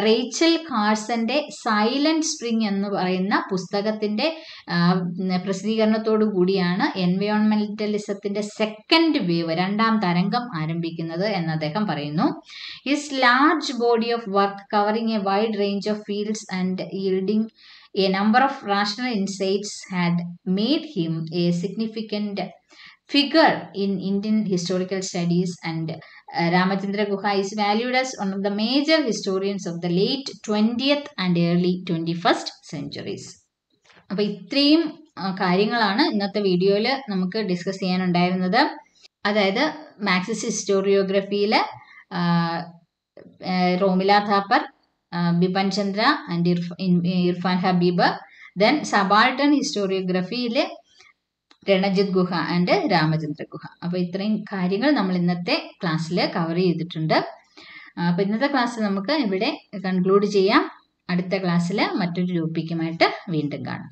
റേച്ചൽ കാഴ്സന്റെ സൈലന്റ് സ്പ്രിംഗ് എന്ന് പറയുന്ന പുസ്തകത്തിന്റെ പ്രസിദ്ധീകരണത്തോടു കൂടിയാണ് എൻവയോൺമെന്റലിസത്തിന്റെ സെക്കൻഡ് വേവ്, രണ്ടാം തരംഗം ആരംഭിക്കുന്നത് എന്ന് അദ്ദേഹം പറയുന്നു. His large body of work covering a wide range of fields and yielding a number of rational insights had made him a significant figure in Indian historical studies, and uh, Ramachandra Guha is valued as one of the major historians of the late twentieth and early twenty-first centuries. അപ്പോൾ ഇത്രയും കാര്യങ്ങളാണ് ഇന്നത്തെ വീഡിയോയിൽ നമുക്ക് discuss ചെയ്യാനുണ്ടായിരുന്നത്. അതായത് Marxist ഹിസ്റ്റോറിയോഗ്രഫിയിലെ Romila Thapar, Bipan Chandra and Irfan Habib, then subaltern ഹിസ്റ്റോറിയോഗ്രഫിയിലെ രണജിത് ഗുഹ ആൻഡ് രാമചന്ദ്ര ഗുഹ. അപ്പോൾ ഇത്രയും കാര്യങ്ങൾ നമ്മൾ ഇന്നത്തെ ക്ലാസ്സിൽ കവർ ചെയ്തിട്ടുണ്ട്. അപ്പോൾ ഇന്നത്തെ ക്ലാസ് നമുക്ക് ഇവിടെ കൺക്ലൂഡ് ചെയ്യാം. അടുത്ത ക്ലാസ്സിൽ മറ്റൊരു ടോപ്പിക്കുമായിട്ട് വീണ്ടും കാണാം.